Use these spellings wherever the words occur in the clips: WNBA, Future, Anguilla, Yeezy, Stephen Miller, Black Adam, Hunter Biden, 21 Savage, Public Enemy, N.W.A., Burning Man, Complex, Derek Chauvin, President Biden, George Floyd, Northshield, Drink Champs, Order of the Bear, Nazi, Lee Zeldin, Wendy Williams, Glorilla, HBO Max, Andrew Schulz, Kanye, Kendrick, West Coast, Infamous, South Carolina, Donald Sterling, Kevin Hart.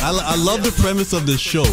I love the premise of this show.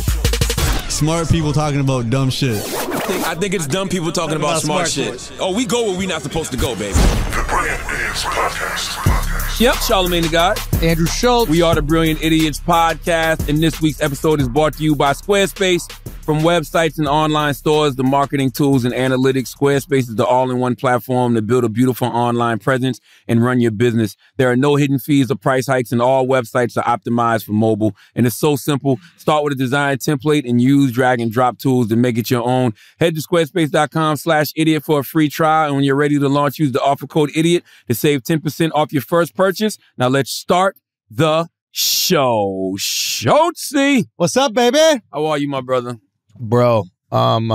Smart people talking about dumb shit. I think it's dumb people talking about smart shit. Oh, we go where we not supposed to go, baby. The Brilliant Idiots Podcast. Yep, Charlemagne Tha God. Andrew Schulz. We are the Brilliant Idiots Podcast, and this week's episode is brought to you by Squarespace. From websites and online stores, the marketing tools and analytics, Squarespace is the all-in-one platform to build a beautiful online presence and run your business. There are no hidden fees or price hikes, and all websites are optimized for mobile. And it's so simple. Start with a design template and use drag and drop tools to make it your own. Head to squarespace.com/idiot for a free trial. And when you're ready to launch, use the offer code idiot to save 10% off your first purchase. Now let's start the show. Schultzy. What's up, baby? How are you, my brother? Bro, I'm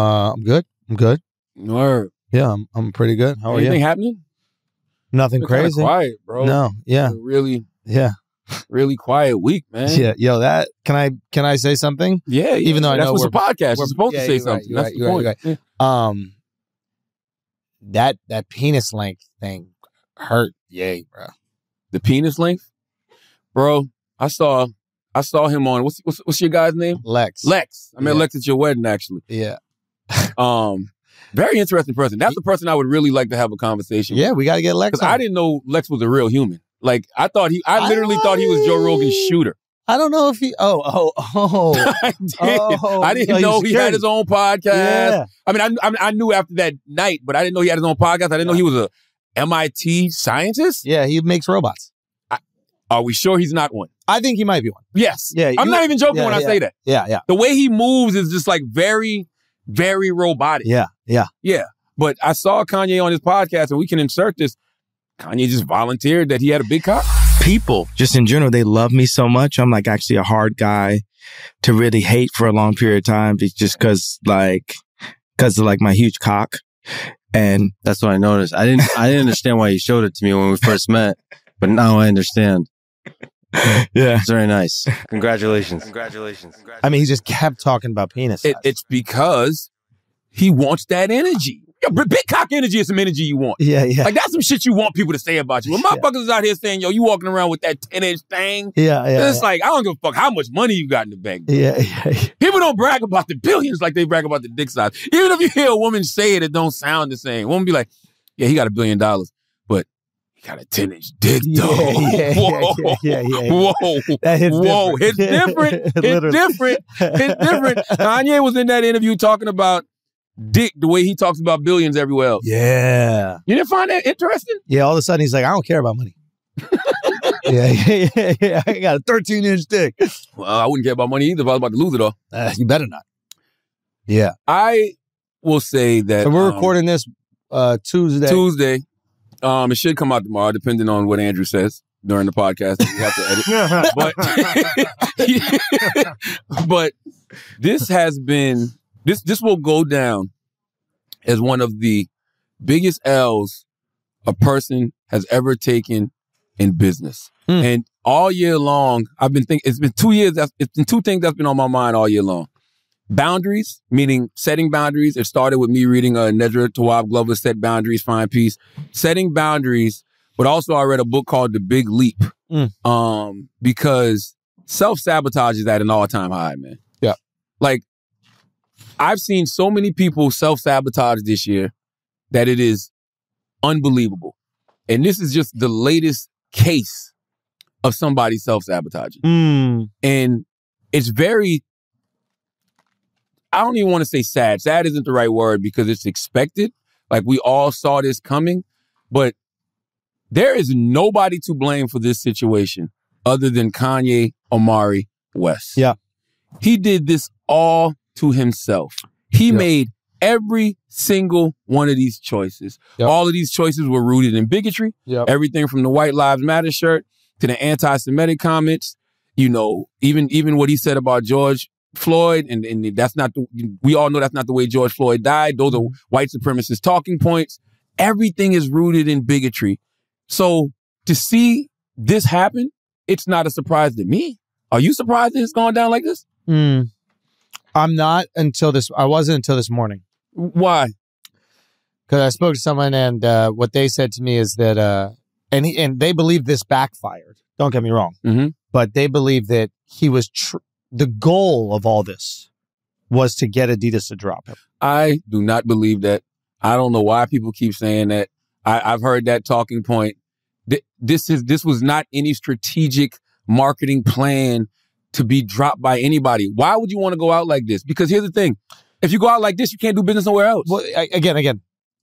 good. I'm good. Word. Yeah, I'm pretty good. How are you? Anything happening? Nothing crazy. Kind of quiet, bro. No. Yeah. Really. Yeah. Really quiet week, man. Yeah. Yo, that can I say something? Yeah. Even though I know that's what's a podcast. We're supposed to say something. That's the point. Right. Yeah. That penis length thing hurt. Yay, bro. The penis length, bro. I saw him on, what's your guy's name? Lex. Lex. I met Lex at your wedding, actually. Yeah. Very interesting person. That's the person I would really like to have a conversation with. Yeah, we got to get Lex. Because I didn't know Lex was a real human. Like, I thought I literally thought he was Joe Rogan's shooter. I don't know if he, I did. I didn't know he had his own podcast. Yeah. I mean, I knew after that night, but I didn't know he had his own podcast. I didn't know he was a MIT scientist. Yeah, he makes robots. Are we sure he's not one? I think he might be one. Yes. Yeah, I'm not even joking when I say that. Yeah, yeah. The way he moves is just like very, very robotic. Yeah, yeah. Yeah. But I saw Kanye on his podcast, and we can insert this. Kanye just volunteered that he had a big cock. People, just in general, they love me so much. I'm like actually a hard guy to really hate for a long period of time just because of like my huge cock. And that's what I noticed. I didn't understand why you showed it to me when we first met, but now I understand. Yeah, it's very nice. Congratulations. I mean, he just kept talking about penis. It's because he wants that energy. Yo, big cock energy is some energy you want. Yeah, yeah. Like, that's some shit you want people to say about you. When motherfuckers is out here saying, yo, you walking around with that 10-inch thing. Yeah, yeah. It's like, I don't give a fuck how much money you got in the bank. Yeah, yeah, yeah. People don't brag about the billions like they brag about the dick size. Even if you hear a woman say it, it don't sound the same. A woman be like, yeah, he got $1 billion. Got a 10-inch dick, though. Yeah, whoa. Whoa. That hits whoa. Different. It's different. It's different. It's different. Kanye was in that interview talking about dick the way he talks about billions everywhere else. Yeah. You didn't find that interesting? Yeah, all of a sudden he's like, I don't care about money. Yeah. I got a 13-inch dick. Well, I wouldn't care about money either if I was about to lose it all. You better not. Yeah. I will say that. So we're recording this Tuesday. It should come out tomorrow, depending on what Andrew says during the podcast. We have to edit. But this has been, this will go down as one of the biggest L's a person has ever taken in business. Mm. And all year long, I've been thinking, it's been two things that's been on my mind all year long. Boundaries, meaning setting boundaries. It started with me reading Nedra Tawab Glover, Set Boundaries, Find Peace. Setting boundaries, but also I read a book called The Big Leap because self-sabotage is at an all-time high, man. Yeah. Like, I've seen so many people self-sabotage this year that it is unbelievable. And this is just the latest case of somebody self-sabotaging. Mm. And it's very... I don't even want to say sad. Sad isn't the right word because it's expected. Like, we all saw this coming, but there is nobody to blame for this situation other than Kanye Omari West. Yeah. He did this all to himself. He made every single one of these choices. Yep. All of these choices were rooted in bigotry. Yep. Everything from the White Lives Matter shirt to the anti-Semitic comments, you know, even what he said about George Floyd, and that's not the, we all know that's not the way George Floyd died. Those are white supremacist talking points. Everything is rooted in bigotry. So to see this happen, it's not a surprise to me. Are you surprised that it's gone down like this? Mm. I'm not until this. I wasn't until this morning. Why? Because I spoke to someone, and what they said to me is that, and they believe this backfired. Don't get me wrong. Mm-hmm. but they believe that he was, the goal of all this was to get Adidas to drop him. I do not believe that. I don't know why people keep saying that. I've heard that talking point. This was not any strategic marketing plan to be dropped by anybody. Why would you want to go out like this? Because here's the thing. If you go out like this, you can't do business nowhere else. Well, again,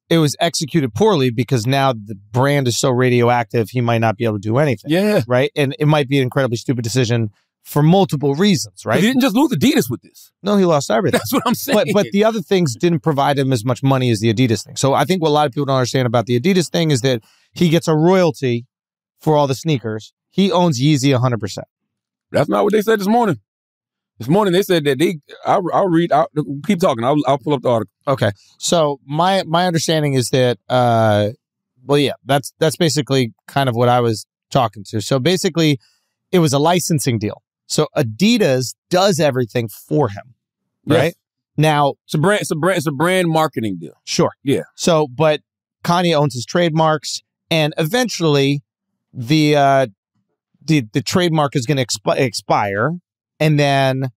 it was executed poorly because now the brand is so radioactive, he might not be able to do anything. Yeah. Right? And it might be an incredibly stupid decision for multiple reasons, right? He didn't just lose Adidas with this. No, he lost everything. That's what I'm saying. But the other things didn't provide him as much money as the Adidas thing. So I think what a lot of people don't understand about the Adidas thing is that he gets a royalty for all the sneakers. He owns Yeezy 100%. That's not what they said this morning. This morning they said that they, I'll keep talking. I'll pull up the article. Okay. So my understanding is that, that's basically kind of what I was talking to. So basically it was a licensing deal. So Adidas does everything for him, right? Yes. Now it's a brand marketing deal. Sure. Yeah. So, but Kanye owns his trademarks, and eventually the trademark is going to expire, and then,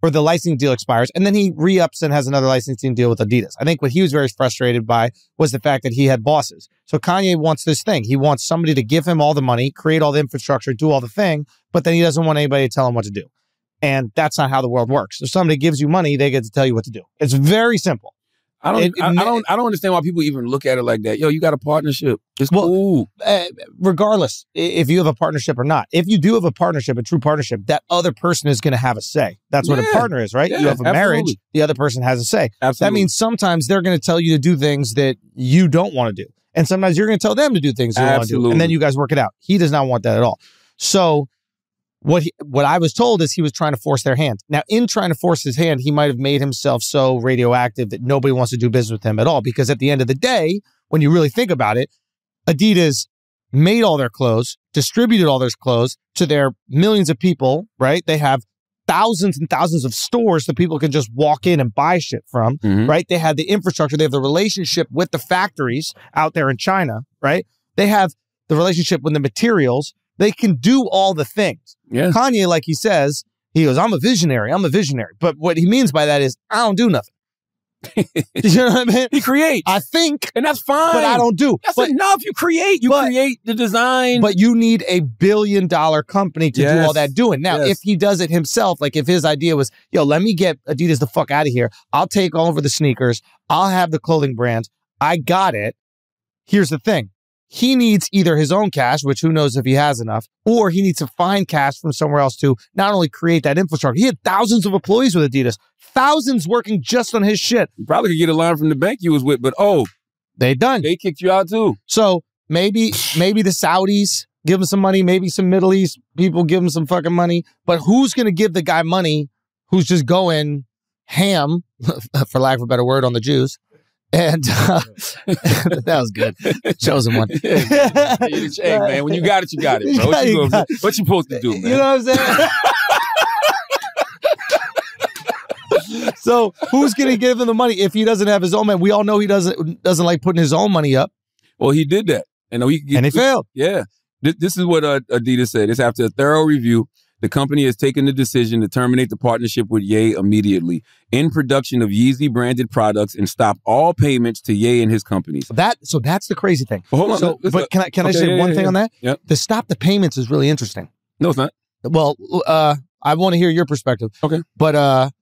or the licensing deal expires, and then he re-ups and has another licensing deal with Adidas. I think what he was very frustrated by was the fact that he had bosses. So Kanye wants this thing. He wants somebody to give him all the money, create all the infrastructure, do all the thing, but then he doesn't want anybody to tell him what to do. And that's not how the world works. If somebody gives you money, they get to tell you what to do. It's very simple. I don't understand why people even look at it like that. Yo, you got a partnership. It's cool. Regardless if you have a partnership or not. If you do have a partnership, a true partnership, that other person is going to have a say. That's what a partner is, right? Yeah, you have a marriage, the other person has a say. Absolutely. That means sometimes they're going to tell you to do things that you don't want to do. And sometimes you're going to tell them to do things you want to do. And then you guys work it out. He does not want that at all. So what I was told is he was trying to force their hand. Now, in trying to force his hand, he might have made himself so radioactive that nobody wants to do business with him at all. Because at the end of the day, when you really think about it, Adidas made all their clothes, distributed all their clothes to their millions of people, right? They have thousands and thousands of stores that people can just walk in and buy shit from, right? They had the infrastructure. They have the relationship with the factories out there in China, right? They have the relationship with the materials. They can do all the things. Yeah. Kanye, like he says, he goes, I'm a visionary. But what he means by that is, I don't do nothing. You know what I mean? He creates. I think. And that's fine. But I don't do. That's enough. You create. You create the design. But you need a billion-dollar company to do all that doing. Now, if he does it himself, like if his idea was, yo, let me get Adidas the fuck out of here. I'll take all over the sneakers. I'll have the clothing brands. I got it. Here's the thing. He needs either his own cash, which who knows if he has enough, or he needs to find cash from somewhere else to not only create that infrastructure. He had thousands of employees with Adidas, thousands working just on his shit. You probably could get a line from the bank you was with, but they done. They kicked you out too. So maybe the Saudis give him some money, maybe some Middle East people give him some fucking money, but who's going to give the guy money who's just going ham, for lack of a better word, on the Jews? And that was good. Chosen one. Yeah, man. Hey, man, when you got it, bro. What you supposed to do, man? You know what I'm saying? So who's going to give him the money if he doesn't have his own money? We all know he doesn't like putting his own money up. Well, he did that. And he failed. Yeah. This is what Adidas said. It's after a thorough review. The company has taken the decision to terminate the partnership with Ye immediately, in production of Yeezy-branded products, and stop all payments to Ye and his companies. So that's the crazy thing. Well, hold on. Can I say one thing on that? Yep. The stop the payments is really interesting. No, it's not. Well, I want to hear your perspective. Okay. But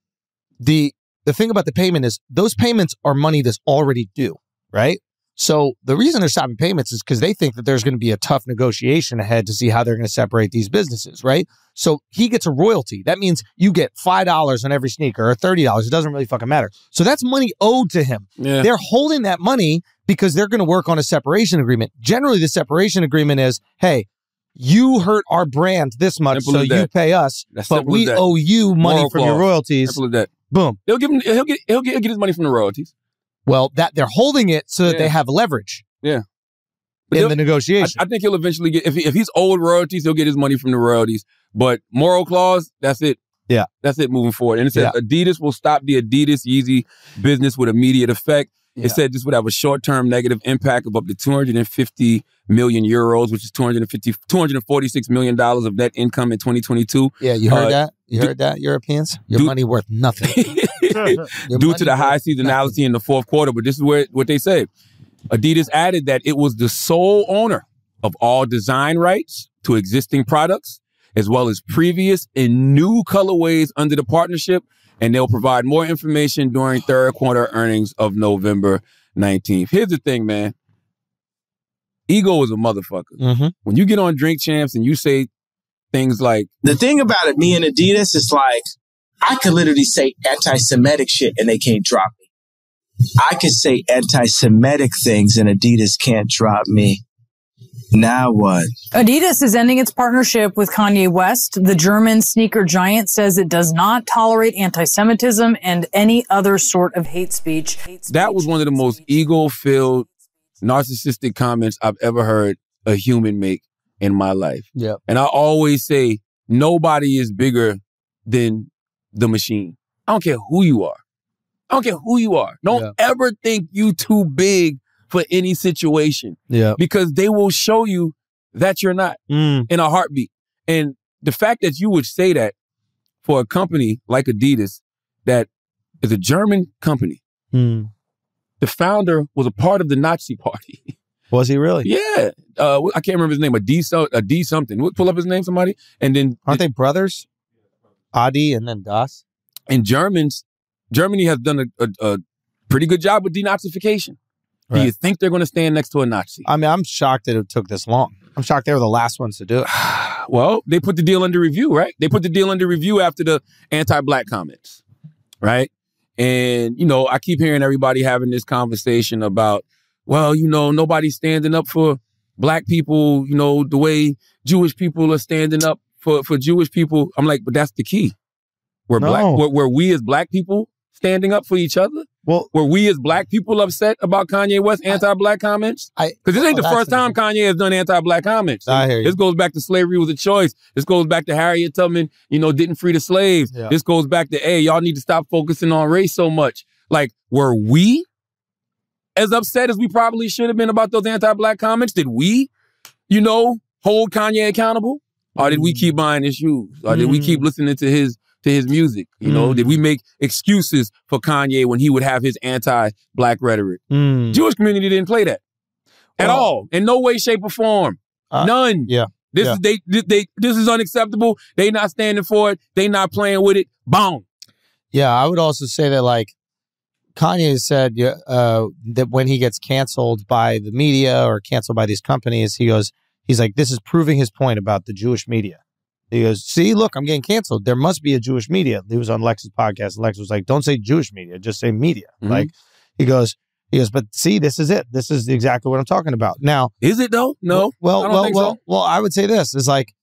the thing about the payment is those payments are money that's already due, right? So the reason they're stopping payments is because they think that there's going to be a tough negotiation ahead to see how they're going to separate these businesses, right? So he gets a royalty. That means you get $5 on every sneaker or $30. It doesn't really fucking matter. So that's money owed to him. Yeah. They're holding that money because they're going to work on a separation agreement. Generally, the separation agreement is, hey, you hurt our brand this much, so you pay us, but we owe you money from your royalties. Boom. He'll get his money from the royalties. Well, that they're holding it so that they have leverage. Yeah, but in the negotiation, I think he'll eventually get if he's owed royalties, he'll get his money from the royalties. But moral clause, that's it. Yeah, that's it. Moving forward, and it says Adidas will stop the Adidas Yeezy business with immediate effect. Yeah. It said this would have a short-term negative impact of up to 250 million euros, which is $246 million of net income in 2022. Yeah, you heard that? You heard that, Europeans? Your money worth nothing. Due to the high seasonality in the fourth quarter. But this is where what they said. Adidas added that it was the sole owner of all design rights to existing products, as well as previous and new colorways under the partnership. And they'll provide more information during third quarter earnings of November 19th. Here's the thing, man. Ego is a motherfucker. Mm-hmm. When you get on Drink Champs and you say things like... The thing about it, me and Adidas, is like, I could literally say anti-Semitic shit and they can't drop me. I could say anti-Semitic things and Adidas can't drop me. Now what? Adidas is ending its partnership with Kanye West. The German sneaker giant says it does not tolerate anti-Semitism and any other sort of hate speech. That was one of the most ego-filled, narcissistic comments I've ever heard a human make in my life. Yeah. And I always say, nobody is bigger than the machine. I don't care who you are. I don't care who you are. Don't ever think you too big for any situation. Yeah. Because they will show you that you're not in a heartbeat. And the fact that you would say that for a company like Adidas, that is a German company, the founder was a part of the Nazi party. Was he really? Yeah. I can't remember his name, a D something. Pull up his name, somebody. And then... Aren't they brothers? Adi and then Das? And Germany has done a pretty good job with denazification. Right. Do you think they're going to stand next to a Nazi? I mean, I'm shocked that it took this long. I'm shocked they were the last ones to do it. Well, they put the deal under review, right? They put the deal under review after the anti-black comments, right? And, you know, I keep hearing everybody having this conversation about, well, you know, nobody's standing up for black people, you know, the way Jewish people are standing up for Jewish people. I'm like, but that's the key. Were we as black people standing up for each other? Well, were we as black people upset about Kanye West's anti-black comments? Because this ain't the first time Kanye has done anti-black comments. I hear you. This goes back to slavery was a choice. This goes back to Harriet Tubman, you know, didn't free the slaves. Yeah. This goes back to, hey, y'all need to stop focusing on race so much. Like, were we as upset as we probably should have been about those anti-black comments? Did we, you know, hold Kanye accountable? Or did we keep buying his shoes? Or did we keep listening to his music? You know, did we make excuses for Kanye when he would have his anti-black rhetoric? Jewish community didn't play that at all, in no way, shape, or form. None. Yeah. This is unacceptable. They not standing for it. They not playing with it. Boom. Yeah, I would also say that, like, Kanye said that when he gets canceled by the media or canceled by these companies, he goes, he's like, this is proving his point about the Jewish media. He goes, see, look, I'm getting canceled. There must be a Jewish media. He was on Lex's podcast. Lex was like, don't say Jewish media, just say media. Like, he goes, but see, this is it. This is exactly what I'm talking about. Now, is it though? No. Well, I would say this is like,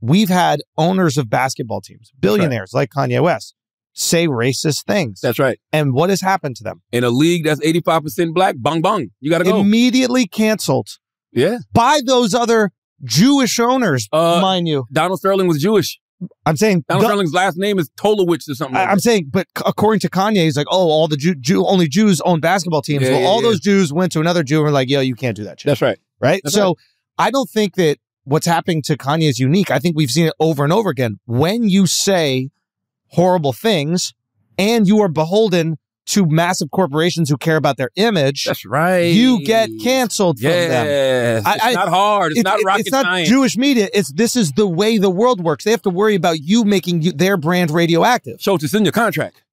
we've had owners of basketball teams, billionaires like Kanye West, say racist things. That's right. And what has happened to them? In a league that's 85% black, bang, bang, you got to go. Immediately canceled. Yeah. By those other Jewish owners, mind you. Donald Sterling was Jewish. I'm saying Donald Sterling's last name is Tolowitz or something. I'm saying, but according to Kanye, he's like, oh, all the only Jews own basketball teams. Those Jews went to another Jew and were like, yo, you can't do that shit. That's right. Right? That's so right. I don't think that what's happening to Kanye is unique. I think we've seen it over and over again. When you say horrible things and you are beholden to massive corporations who care about their image. That's right. You get canceled from them. It's not hard. It's not rocket science. It's not Jewish media. This is the way the world works. They have to worry about you making their brand radioactive. Schulz, it's in your contract.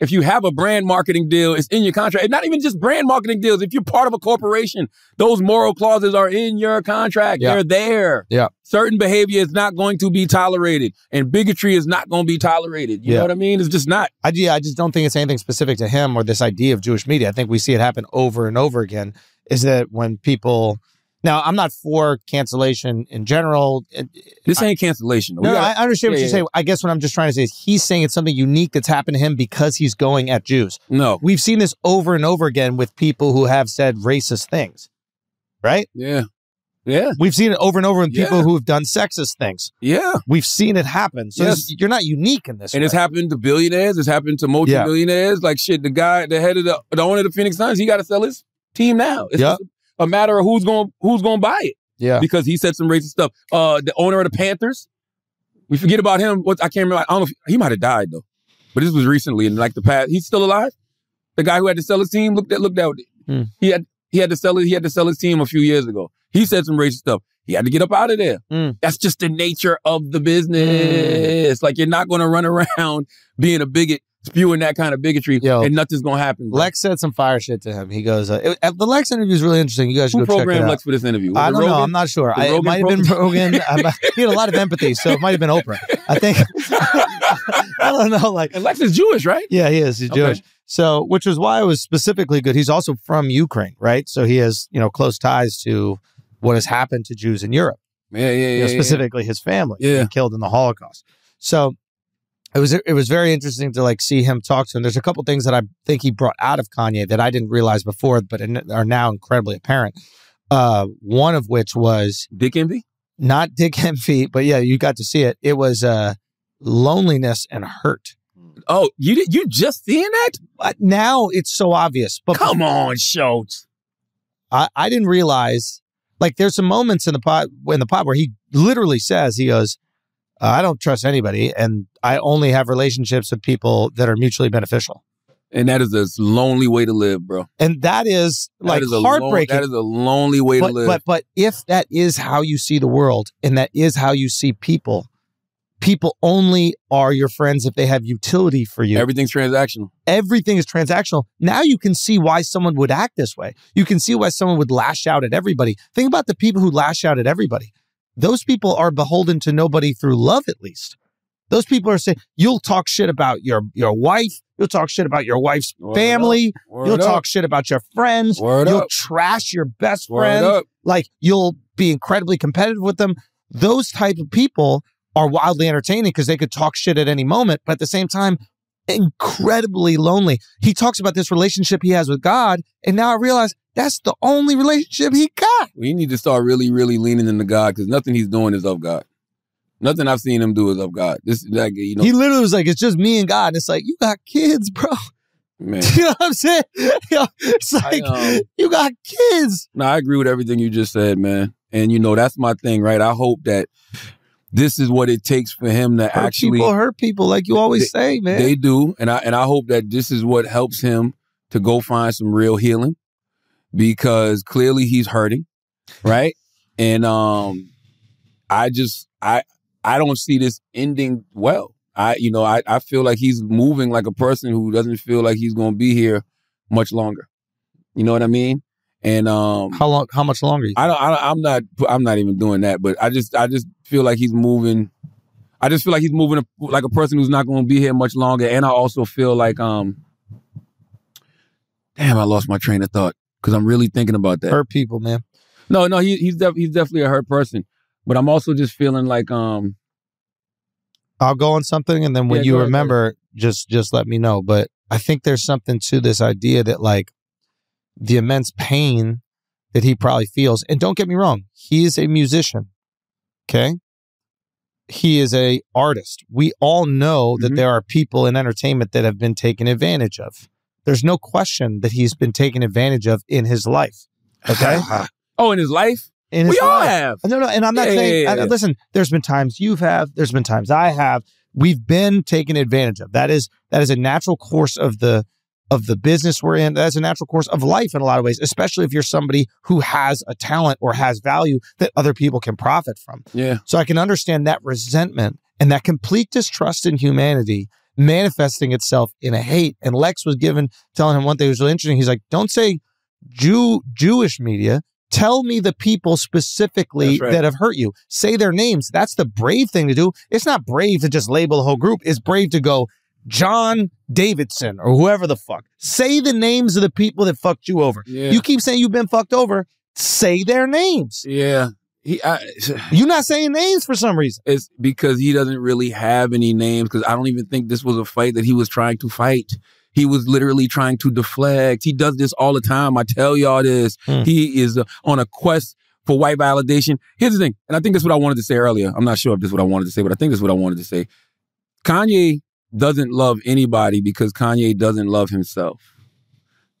If you have a brand marketing deal, it's in your contract. And not even just brand marketing deals. If you're part of a corporation, those moral clauses are in your contract. Yeah. They're there. Yeah. Certain behavior is not going to be tolerated. And bigotry is not going to be tolerated. You know what I mean? It's just not. I just don't think it's anything specific to him or this idea of Jewish media. I think we see it happen over and over again, is that when people... Now, I'm not for cancellation in general. This ain't cancellation. No, I understand what you're saying. I guess what I'm just trying to say is he's saying it's something unique that's happened to him because he's going at Jews. No. We've seen this over and over again with people who have said racist things, right? Yeah. Yeah. We've seen it over and over in people who have done sexist things. Yeah. We've seen it happen. So you're not unique in this. And it's happened to billionaires. It's happened to multi-millionaires. Like, shit, the guy, the head of the owner of the Phoenix Suns, he got to sell his team now. It's just a matter of who's going to buy it. Yeah. Because he said some racist stuff. The owner of the Panthers, we forget about him. I can't remember. I don't know. He might have died, though. But this was recently in like the past. He's still alive. The guy who had to sell his team, looked out. Mm. He had to sell his team a few years ago. He said some racist stuff. He had to get up out of there. Mm. That's just the nature of the business. Mm. Like, you're not going to run around being a bigot, spewing that kind of bigotry, and nothing's going to happen. Bro. Lex said some fire shit to him. He goes, the Lex interview is really interesting. You guys should go check it out. Who programmed Lex for this interview? I don't know. I'm not sure. It might have been Rogan. He had a lot of empathy, so it might have been Oprah. I think. I don't know. Like, and Lex is Jewish, right? Yeah, he is. He's Jewish. So, which is why it was specifically good. He's also from Ukraine, right? So he has, close ties to what has happened to Jews in Europe. Specifically his family being killed in the Holocaust. So it was very interesting to see him talk to him. There's a couple things that I think he brought out of Kanye that I didn't realize before, but are now incredibly apparent. One of which was Dick Envy? Not Dick Envy, but you got to see it. It was loneliness and hurt. Oh, you just seeing that? Now it's so obvious. But come on, Schulz. I didn't realize. Like, there's some moments in the pod where he literally says, he goes, I don't trust anybody, and I only have relationships with people that are mutually beneficial. And that is a lonely way to live, bro. And that is, heartbreaking. That is a lonely way to live. But if that is how you see the world, and that is how you see people, people only are your friends if they have utility for you. Everything's transactional. Everything is transactional. Now you can see why someone would act this way. You can see why someone would lash out at everybody. Think about the people who lash out at everybody. Those people are beholden to nobody through love, at least. Those people are saying, you'll talk shit about your wife. You'll talk shit about your wife's family. You'll talk shit about your friends. You'll trash your best friend. Like, you'll be incredibly competitive with them. Those type of people are wildly entertaining because they could talk shit at any moment, but at the same time, incredibly lonely. He talks about this relationship he has with God, and now I realize that's the only relationship he got. We need to start really, really leaning into God, because nothing he's doing is of God. Nothing I've seen him do is of God. He literally was like, it's just me and God. And it's like, you got kids, bro. Man. You know what I'm saying? It's like, you got kids. No, I agree with everything you just said, man. And, that's my thing, right? I hope that this is what it takes for him to hurt people, like you always say, man. They do, and I hope that this is what helps him to go find some real healing, because clearly he's hurting, right? And I don't see this ending well. I feel like he's moving like a person who doesn't feel like he's going to be here much longer. You know what I mean? And how much longer? I'm not even doing that. But I just feel like he's moving. I just feel like he's moving like a person who's not going to be here much longer. And I also feel like, damn, I lost my train of thought because I'm really thinking about that. Hurt people, man. No, he's definitely a hurt person. But I'm also just feeling like, I'll go on something, and then when you remember, just let me know. But I think there's something to this idea that the immense pain that he probably feels. And don't get me wrong, he is a musician, okay? He is an artist. We all know that there are people in entertainment that have been taken advantage of. There's no question that he's been taken advantage of in his life, okay? In his life? In his life. We all have. No, and I'm not saying... Listen, there's been times you've have, there's been times I have. We've been taken advantage of. That is a natural course of the business we're in. That's a natural course of life in a lot of ways, especially if you're somebody who has a talent or has value that other people can profit from. Yeah. So I can understand that resentment and that complete distrust in humanity manifesting itself in a hate. And Lex was telling him one thing that was really interesting. He's like, don't say Jewish media. Tell me the people specifically that have hurt you. Say their names. That's the brave thing to do. It's not brave to just label the whole group. It's brave to go, John Davidson or whoever the fuck. Say the names of the people that fucked you over. Yeah. You keep saying you've been fucked over. Say their names. Yeah. You're not saying names for some reason. It's because he doesn't really have any names, because I don't even think this was a fight that he was trying to fight. He was literally trying to deflect. He does this all the time. I tell y'all this. He is on a quest for white validation. Here's the thing, and I think that's what I wanted to say earlier. I'm not sure if this is what I wanted to say, but I think that's what I wanted to say. Kanye doesn't love anybody because Kanye doesn't love himself.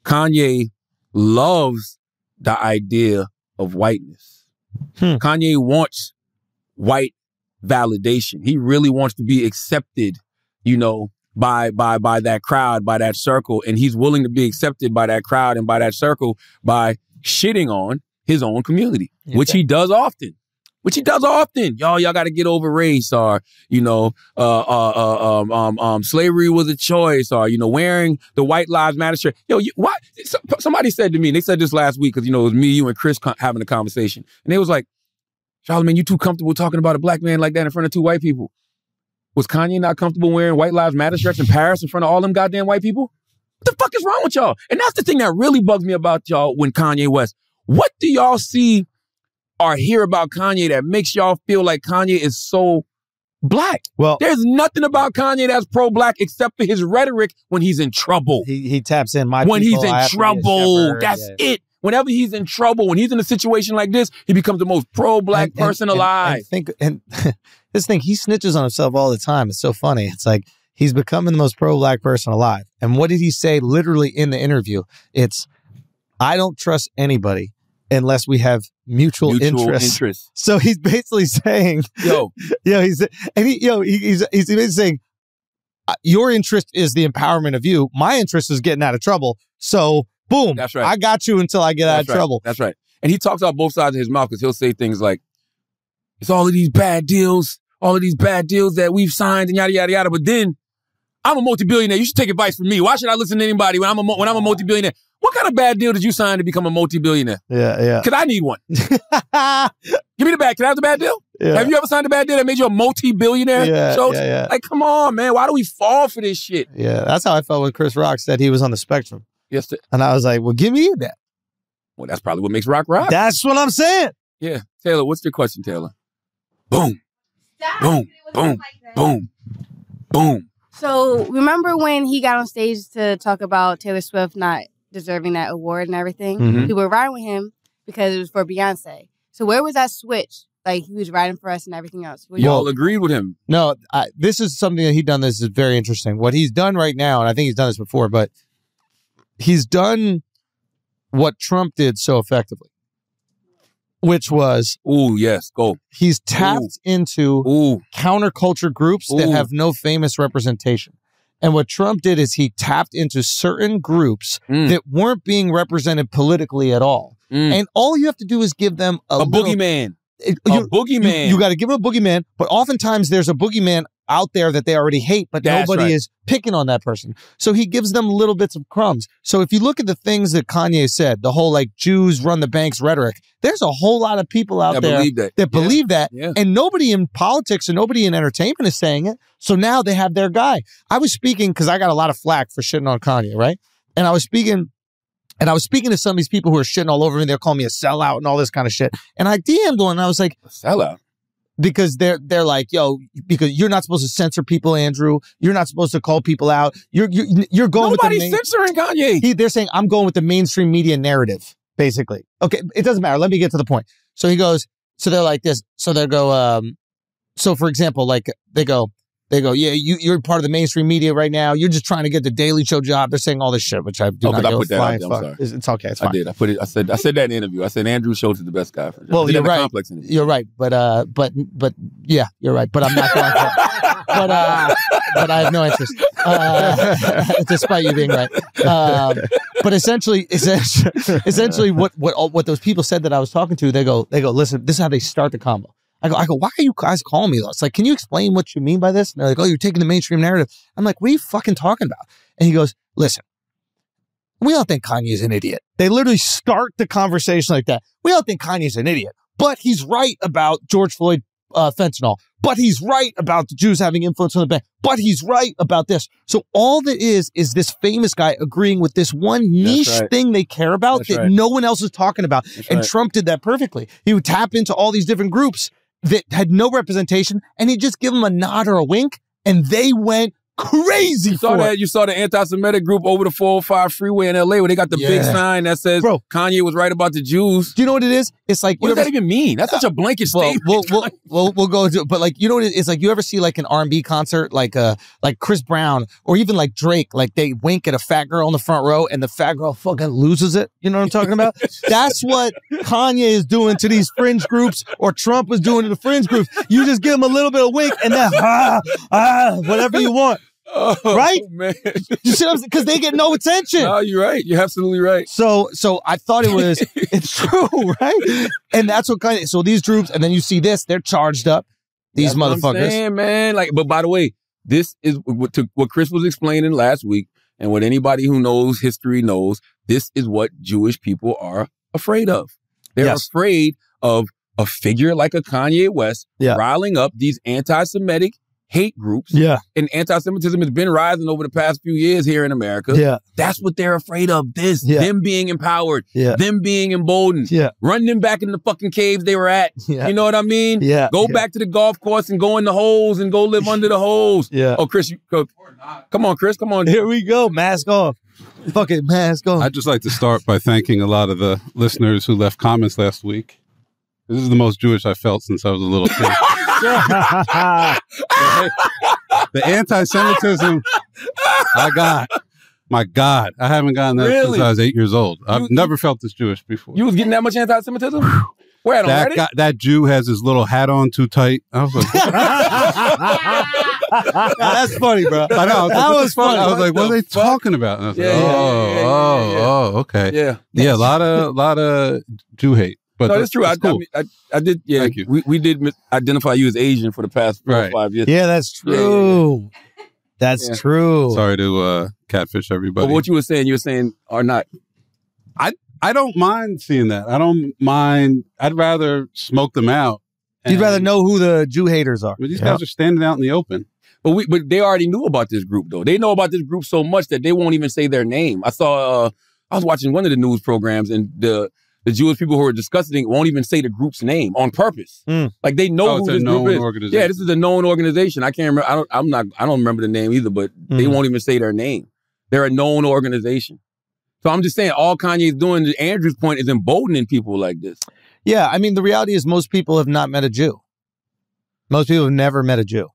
Kanye loves the idea of whiteness. Kanye wants white validation. He really wants to be accepted, you know, by that crowd, by that circle. And he's willing to be accepted by that crowd and by that circle by shitting on his own community, which he does often. Which he does often. Y'all got to get over race, or, you know, slavery was a choice, or, you know, wearing the White Lives Matter shirt. Yo, why? Somebody said to me, and they said this last week, because, you know, it was me, you, and Chris having a conversation. And they was like, Charlamagne, you too comfortable talking about a black man like that in front of two white people. Was Kanye not comfortable wearing White Lives Matter shirts in Paris in front of all them goddamn white people? What the fuck is wrong with y'all? And that's the thing that really bugs me about y'all when Kanye West. What do y'all see or hear about Kanye that makes y'all feel like Kanye is so black? Well, there's nothing about Kanye that's pro-black except for his rhetoric when he's in trouble. He taps in my when people, he's in trouble. That's it. Whenever he's in trouble, when he's in a situation like this, he becomes the most pro-black person alive. And this thing, he snitches on himself all the time. It's so funny. It's like he's becoming the most pro-black person alive. And what did he say literally in the interview? It's, I don't trust anybody unless we have mutual interest. So he's basically saying, he's basically saying, your interest is the empowerment of you. My interest is getting out of trouble. So boom, that's right. I got you until I get out of trouble. That's right. And he talks out both sides of his mouth, because he'll say things like, it's all of these bad deals that we've signed and yada, yada, yada. But then I'm a multi-billionaire. You should take advice from me. Why should I listen to anybody when I'm a multi-billionaire? What kind of bad deal did you sign to become a multi-billionaire? Yeah. Because I need one. Give me the bad. Can I have the bad deal? Yeah. Have you ever signed a bad deal that made you a multi-billionaire? Yeah. Like, come on, man. Why do we fall for this shit? Yeah, that's how I felt when Chris Rock said he was on the spectrum. Yes, sir. And I was like, well, give me that. Well, that's probably what makes Rock rock. That's what I'm saying. Yeah. Taylor, what's your question, Taylor? Boom. Stop. Boom. Boom. Like boom. Boom. So remember when he got on stage to talk about Taylor Swift not deserving that award and everything? Mm-hmm. People were riding with him because it was for Beyonce. So where was that switch? Like, he was riding for us and everything else. Y'all agreed with him. No, this is something that he done. This is very interesting. What he's done right now, and I think he's done this before, but he's done what Trump did so effectively, which was, ooh, yes, go. He's tapped into counterculture groups that have no famous representation. And what Trump did is he tapped into certain groups that weren't being represented politically at all. And all you have to do is give them a boogeyman. You got to give them a boogeyman, but oftentimes there's a boogeyman out there that they already hate, but nobody is picking on that person. So he gives them little bits of crumbs. So if you look at the things that Kanye said, the whole like Jews run the banks rhetoric, there's a whole lot of people out there that believe that. And nobody in politics and nobody in entertainment is saying it. So now they have their guy. I was speaking, because I got a lot of flack for shitting on Kanye, right? And I was speaking to some of these people who are shitting all over me. They're calling me a sellout and all this kind of shit. And I DM'd one and I was like, a sellout? Because they're like, yo, because you're not supposed to censor people, Andrew. You're not supposed to call people out. You're going with the censoring Kanye. They're saying, I'm going with the mainstream media narrative, basically. Okay, it doesn't matter. Let me get to the point. So he goes, so they're like this. So they go, so for example, like they go, yeah, you're part of the mainstream media right now. You're just trying to get the Daily Show job. They're saying all this shit, which I do not give a flying fuck. It's okay. It's fine. I did. I put it. I said that in the interview. I said Andrew Schulz is the best guy for. Well, you're right. Complex interview. You're right. But yeah, you're right. But I'm not going to. But I have no interest, despite you being right. But essentially, what those people said that I was talking to, they go, listen, this is how they start the combo. I go, why are you guys calling me? It's like, can you explain what you mean by this? And they're like, oh, you're taking the mainstream narrative. I'm like, what are you fucking talking about? And he goes, listen, we don't think Kanye's an idiot. They literally start the conversation like that. We don't think Kanye's an idiot, but he's right about George Floyd fentanyl. But he's right about the Jews having influence on the bank. But he's right about this. So all that is this famous guy agreeing with this one niche thing they care about no one else is talking about. And Trump did that perfectly. He would tap into all these different groups that had no representation, and he'd just give them a nod or a wink, and they went crazy for that. You saw the anti-Semitic group over the 405 freeway in L.A. where they got the big sign that says, bro, Kanye was right about the Jews. Do you know what it is? It's like, what does that even mean? That's such a blanket statement. We'll go into it. But like, you know what it is? It's like, you ever see like an R&B concert, like Chris Brown or even like Drake, like they wink at a fat girl in the front row and the fat girl fucking loses it. You know what I'm talking about? That's what Kanye is doing to these fringe groups, or Trump was doing to the fringe groups. You just give them a little bit of wink and then, whatever you want. Oh, right? Man. You see what I'm saying? Because they get no attention. No, you're right. You're absolutely right. So I thought it was, it's true, right? And that's what kind of, so these groups, and then you see this, they're charged up. These motherfuckers. What I'm saying, man. Like, but by the way, this is what Chris was explaining last week, and what anybody who knows history knows, this is what Jewish people are afraid of. They're afraid of a figure like a Kanye West riling up these anti-Semitic hate groups. Yeah. And anti-Semitism has been rising over the past few years here in America. Yeah. That's what they're afraid of. This, them being empowered, them being emboldened, run them back in the fucking caves they were at. Yeah. You know what I mean? Yeah. Go back to the golf course and go in the holes and go live under the holes. Yeah. Oh, Chris, come on, Chris, come on. Here we go. Mask off. Fucking mask off. I'd just like to start by thanking a lot of the listeners who left comments last week. This is the most Jewish I felt since I was a little kid. The anti-Semitism I got, my God, I haven't gotten that since I was 8 years old. I've never felt this Jewish before. You was getting that much anti-Semitism? Where, that Jew has his little hat on too tight. I was like, that's funny, bro. I know. That was funny. I was like, what are they talking about? And I was like, oh, okay. Yeah. Yeah, a lot of Jew hate. But no, that's true. I did. Yeah, thank you. We did identify you as Asian for the past 5 years. Yeah, that's true. That's true. Sorry to catfish everybody. But what you were saying are not. I don't mind seeing that. I don't mind. I'd rather smoke them out. You'd rather know who the Jew haters are. But these guys are standing out in the open. But they already knew about this group though. They know about this group so much that they won't even say their name. I saw. I was watching one of the news programs and the Jewish people who are discussing it won't even say the group's name on purpose. Mm. Like they know who this group is. Organization. Yeah, this is a known organization. I can't remember. I don't remember the name either. But they won't even say their name. They're a known organization. So I'm just saying, all Kanye's doing, to Andrew's point, is emboldening people like this. Yeah, I mean, the reality is most people have not met a Jew. Most people have never met a Jew.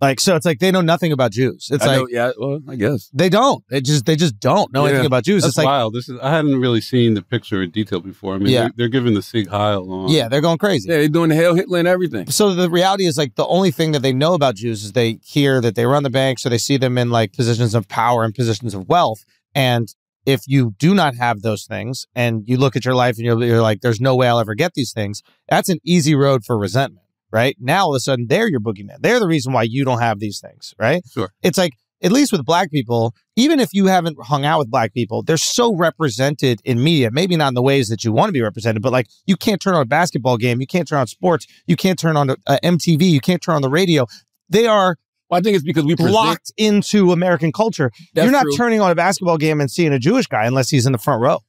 Like, so it's like they know nothing about Jews. It's I guess they don't. They just don't know anything about Jews. That's wild. I hadn't really seen the picture in detail before. I mean, they're giving the Sig Heil on. Yeah, they're going crazy. Yeah, they're doing the Hail Hitler and everything. So the reality is, like, the only thing that they know about Jews is they hear that they run the banks, or they see them in like positions of power and positions of wealth. And if you do not have those things, and you look at your life and you're like, "There's no way I'll ever get these things," that's an easy road for resentment. Right? Now, all of a sudden, they're your boogeyman. They're the reason why you don't have these things, right? Sure. It's like, at least with black people, even if you haven't hung out with black people, they're so represented in media, maybe not in the ways that you want to be represented, but like, you can't turn on a basketball game, you can't turn on sports, you can't turn on MTV, you can't turn on the radio. They are... Well, I think it's because we locked into American culture. You're not turning on a basketball game and seeing a Jewish guy unless he's in the front row.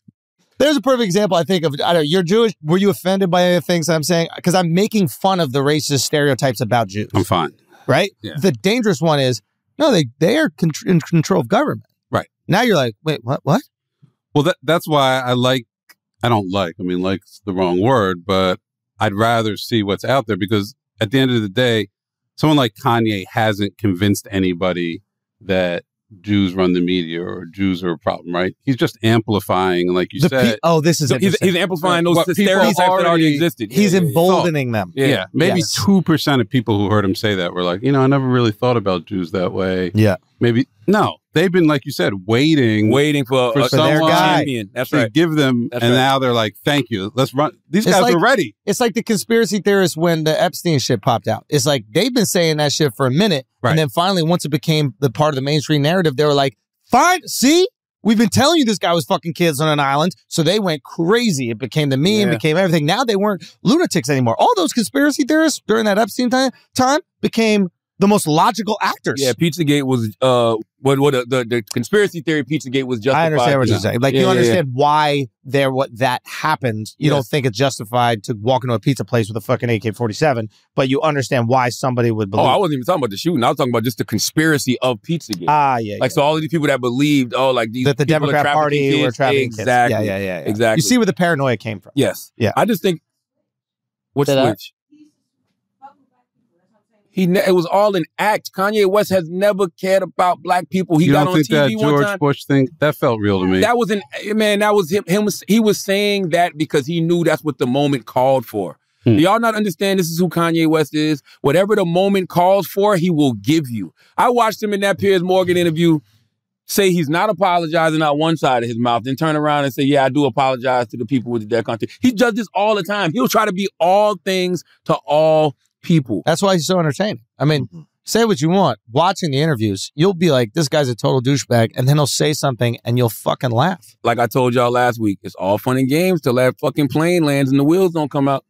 There's a perfect example, I think, of, I don't know, you're Jewish. Were you offended by any of the things I'm saying? Because I'm making fun of the racist stereotypes about Jews. I'm fine. Right? Yeah. The dangerous one is, no, they are in control of government. Right. Now you're like, wait, what? Well, that's why like's the wrong word, but I'd rather see what's out there, because at the end of the day, someone like Kanye hasn't convinced anybody that Jews run the media or Jews are a problem, right? He's just amplifying, like you said. Oh, this is he's amplifying those stereotypes that already existed. He's emboldening them. Yeah, maybe 2% of people who heard him say that were like, you know, I never really thought about Jews that way. Yeah, maybe no. They've been, like you said, waiting for their guy. That's right. Give them, and now they're like, "Thank you, let's run." These guys are ready. It's like the conspiracy theorists when the Epstein shit popped out. It's like they've been saying that shit for a minute, and then finally, once it became the part of the mainstream narrative, they were like, "Fine, see, we've been telling you this guy was fucking kids on an island," so they went crazy. It became the meme, became everything. Now they weren't lunatics anymore. All those conspiracy theorists during that Epstein time became the most logical actors. Yeah, Pizzagate was the conspiracy theory Pizzagate was justified. I understand what you're saying. Like you understand why there that happened. You don't think it's justified to walk into a pizza place with a fucking AK-47, but you understand why somebody would believe. Oh, I wasn't even talking about the shooting. I was talking about just the conspiracy of Pizzagate. Like so all of these people that believed, oh, like these that the Democrat Party were trafficking kids. Exactly. Yeah. Exactly. You see where the paranoia came from. Yes. Yeah. I just think which it was all an act. Kanye West has never cared about black people. He got on TV one time. You don't think that George Bush thing, that felt real to me. That was that was him. He was saying that because he knew that's what the moment called for. Do y'all not understand this is who Kanye West is? Whatever the moment calls for, he will give you. I watched him in that Piers Morgan interview say he's not apologizing on one side of his mouth, then turn around and say, yeah, I do apologize to the people with their country. He does this all the time. He'll try to be all things to all people. That's why he's so entertaining. I mean, say what you want. Watching the interviews, you'll be like, this guy's a total douchebag, and then he'll say something and you'll fucking laugh. Like I told y'all last week, it's all fun and games till that fucking plane lands and the wheels don't come out.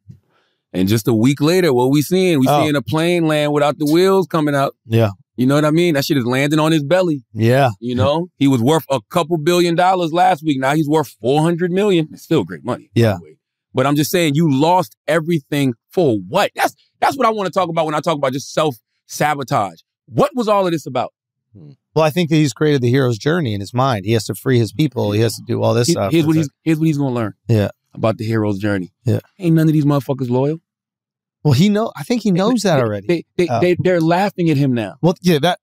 And just a week later, what we seeing? We seeing a plane land without the wheels coming out. Yeah. You know what I mean? That shit is landing on his belly. Yeah. You know? He was worth a couple $2 billion last week. Now he's worth $400 million. It's still great money. Yeah. Anyway. But I'm just saying, you lost everything for what? That's what I want to talk about when I talk about just self-sabotage. What was all of this about? Well, I think that he's created the hero's journey in his mind. He has to free his people. He has to do all this stuff. Here's what he's going to learn about the hero's journey. Yeah. Ain't none of these motherfuckers loyal. Well, I think he knows that already. They're laughing at him now. Well, yeah, that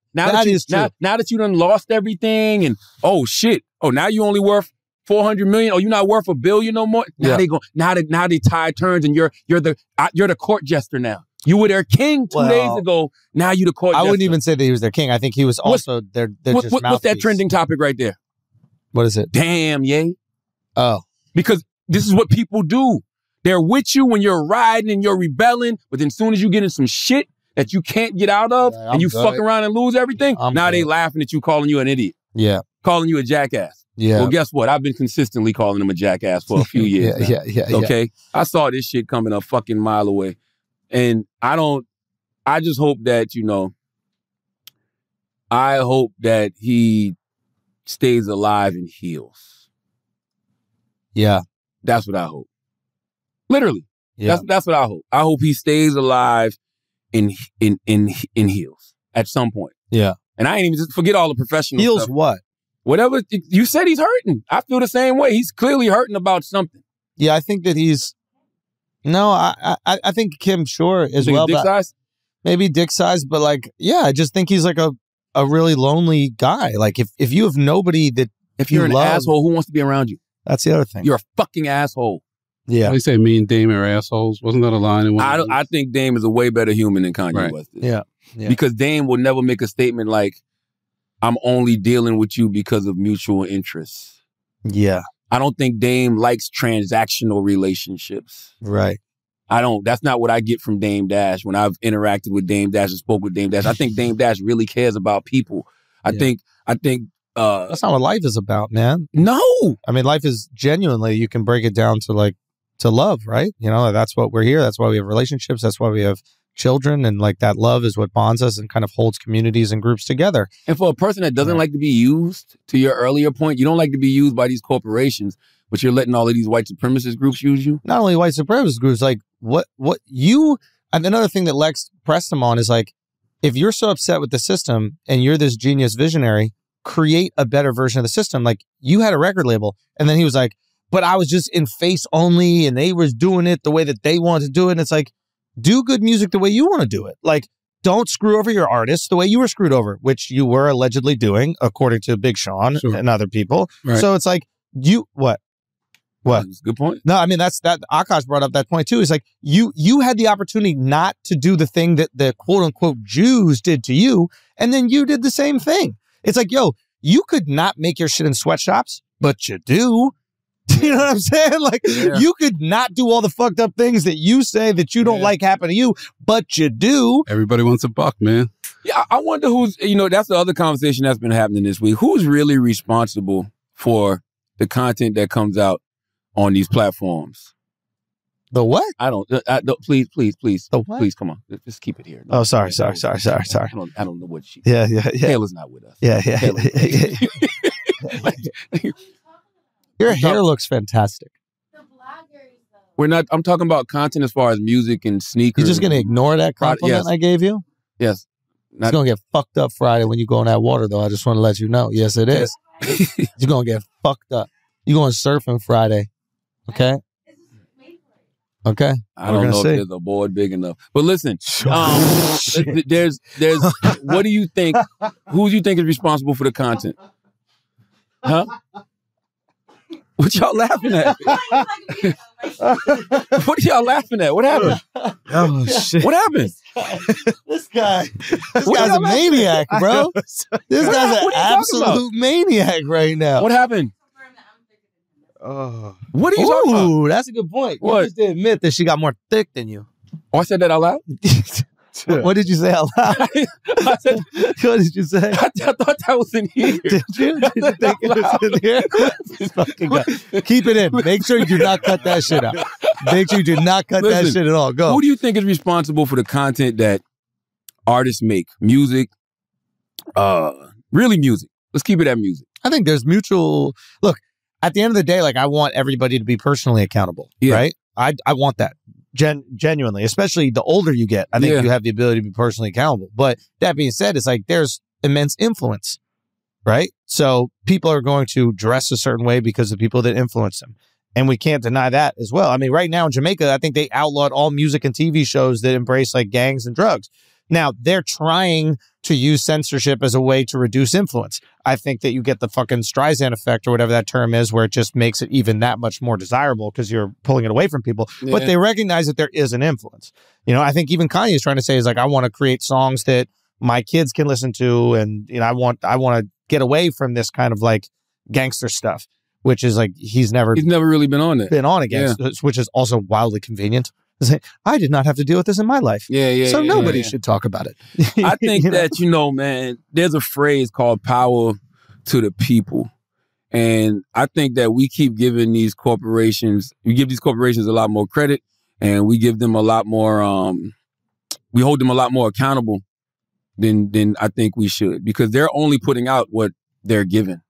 is true. Now that you done lost everything and, oh, shit. Oh, now you only worth $400 million. Oh, you're not worth $1 billion no more. Now they go. Now they tie turns, and you're the court jester now. You were their king two days ago. Now you the court jester. I wouldn't even say that he was their king. I think he was also their mouthpiece. What's that trending topic right there? What is it? Damn, yay. Oh, because this is what people do. They're with you when you're riding and you're rebelling, but then as soon as you get in some shit that you can't get out of, and you fuck around and lose everything, they laughing at you, calling you an idiot. Yeah, calling you a jackass. Yeah. Well, guess what? I've been consistently calling him a jackass for a few years. Okay. I saw this shit coming a fucking mile away. And I just hope that, I hope that he stays alive and heals. Yeah. That's what I hope. Literally. Yeah. That's what I hope. I hope he stays alive and heals at some point. Yeah. And I ain't even just forget all the professional stuff. Heals what? Whatever, you said he's hurting. I feel the same way. He's clearly hurting about something. Yeah, I think that he's... No, I think Kim, sure, as well. Dick size? Maybe dick size, but like, yeah, I just think he's like a really lonely guy. Like, if you have nobody that If you're an asshole, who wants to be around you? That's the other thing. You're a fucking asshole. Yeah. They say me and Dame are assholes. Wasn't that a line? I think Dame is a way better human than Kanye West is. Yeah. Because Dame will never make a statement like, I'm only dealing with you because of mutual interests. Yeah. I don't think Dame likes transactional relationships. Right. That's not what I get from Dame Dash when I've interacted with Dame Dash and spoke with Dame Dash. I think Dame Dash really cares about people. I think that's not what life is about, man. No. I mean, life is genuinely, you can break it down to to love, right? That's what we're here. That's why we have relationships. That's why we have children, and that love is what bonds us and kind of holds communities and groups together. And for a person that doesn't like to be used, to your earlier point, you don't like to be used by these corporations, but you're letting all of these white supremacist groups use you. Not only white supremacist groups, and another thing that Lex pressed him on is if you're so upset with the system and you're this genius visionary, create a better version of the system. You had a record label, and then he was like, but I was just in face only and they was doing it the way that they wanted to do it. And it's like, do good music the way you want to do it. Don't screw over your artists the way you were screwed over, which you were allegedly doing, according to Big Sean and other people. Right. So it's what? That's a good point. No, I mean, Akash brought up that point too. It's you had the opportunity not to do the thing that the quote unquote Jews did to you, and then you did the same thing. It's you could not make your shit in sweatshops, but you do. You know what I'm saying? You could not do all the fucked up things that you say that you don't like happen to you, but you do. Everybody wants a buck, man. Yeah, I wonder who's, that's the other conversation that's been happening this week. Who's really responsible for the content that comes out on these platforms? The what? Please. The what? Please, come on. Just keep it here. Sorry. I don't know what she... Yeah. Taylor's not with us. Yeah. Your hair looks fantastic. The bloggers, though. We're not... I'm talking about content as far as music and sneakers. You're just going to ignore that compliment I gave you? Yes. It's going to get fucked up Friday when you go in that water, though. I just want to let you know. Yes, it is. You're going to get fucked up. You're going surfing Friday. Okay? Okay. I don't know if there's a board big enough. But listen, there's what do you think, who do you think is responsible for the content? Huh? What y'all laughing at? What are y'all laughing at? What happened? Oh, shit. What happened? This guy's a maniac, bro. This guy's an absolute maniac right now. What happened? What are you talking about? Ooh, that's a good point. What? You just did admit that she got more thick than you. Oh, I said that out loud? What did you say out loud? I said, what did you say? I thought that was in here. Did you? Did you think it was in here? Fucking God. Keep it in. Make sure you do not cut that shit out. Make sure you do not cut that shit at all. Go. Who do you think is responsible for the content that artists make? Music? Really music. Let's keep it at music. I think there's mutual... Look, at the end of the day, like, I want everybody to be personally accountable, right? I want that genuinely, especially the older you get. I think you have the ability to be personally accountable. But that being said, it's like there's immense influence, right? So people are going to dress a certain way because of people that influence them. And we can't deny that as well. I mean, right now in Jamaica, I think they outlawed all music and TV shows that embrace like gangs and drugs. Now, they're trying to use censorship as a way to reduce influence. I think that you get the fucking Streisand effect or whatever that term is, where it just makes it even that much more desirable because you're pulling it away from people. Yeah. But they recognize that there is an influence. You know, I think even Kanye is trying to say is like, I want to create songs that my kids can listen to. And, you know, I want to get away from this kind of like gangster stuff, which is like he's never really been on it. Been on against, which is also wildly convenient. I did not have to deal with this in my life. So nobody should talk about it. I think man, there's a phrase called power to the people. And I think that we keep giving these corporations, we give these corporations a lot more credit, and we give them a lot more, we hold them a lot more accountable than I think we should, because they're only putting out what they're given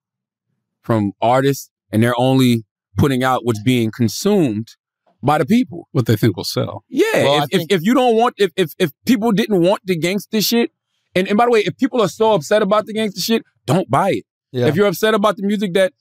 from artists, and they're only putting out what's being consumed by the people. What they think will sell. Yeah. Well, if you don't want, if people didn't want the gangster shit, and by the way, if people are so upset about the gangster shit, don't buy it. Yeah. If you're upset about the music that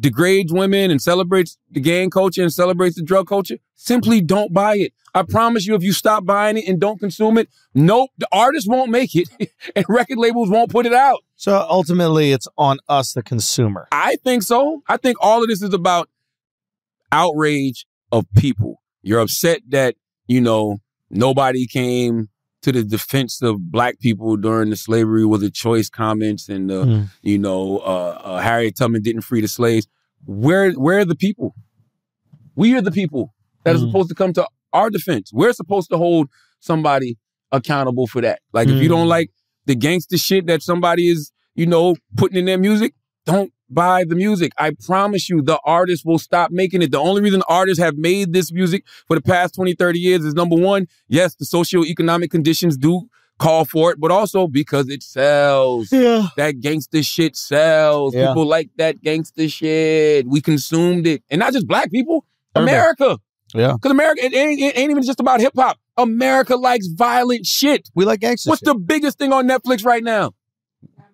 degrades women and celebrates the gang culture and celebrates the drug culture, simply don't buy it. I promise you, if you stop buying it and don't consume it, the artists won't make it and record labels won't put it out. So ultimately, it's on us, the consumer. I think so. I think all of this is about outrage of people. You're upset that, you know, nobody came to the defense of black people during the slavery was a choice comments, and you know, Harriet Tubman didn't free the slaves. Where are the people? We are the people that are supposed to come to our defense. We're supposed to hold somebody accountable for that. Like, if you don't like the gangster shit that somebody is, you know, putting in their music, don't buy the music. I promise you, the artists will stop making it. The only reason artists have made this music for the past 20, 30 years is, number one, yes, the socioeconomic conditions do call for it, but also because it sells. Yeah. That gangster shit sells. Yeah. People like that gangster shit. We consumed it. And not just black people. America. Yeah. Because America, it ain't even just about hip-hop. America likes violent shit. We like gangster shit. What's the biggest thing on Netflix right now?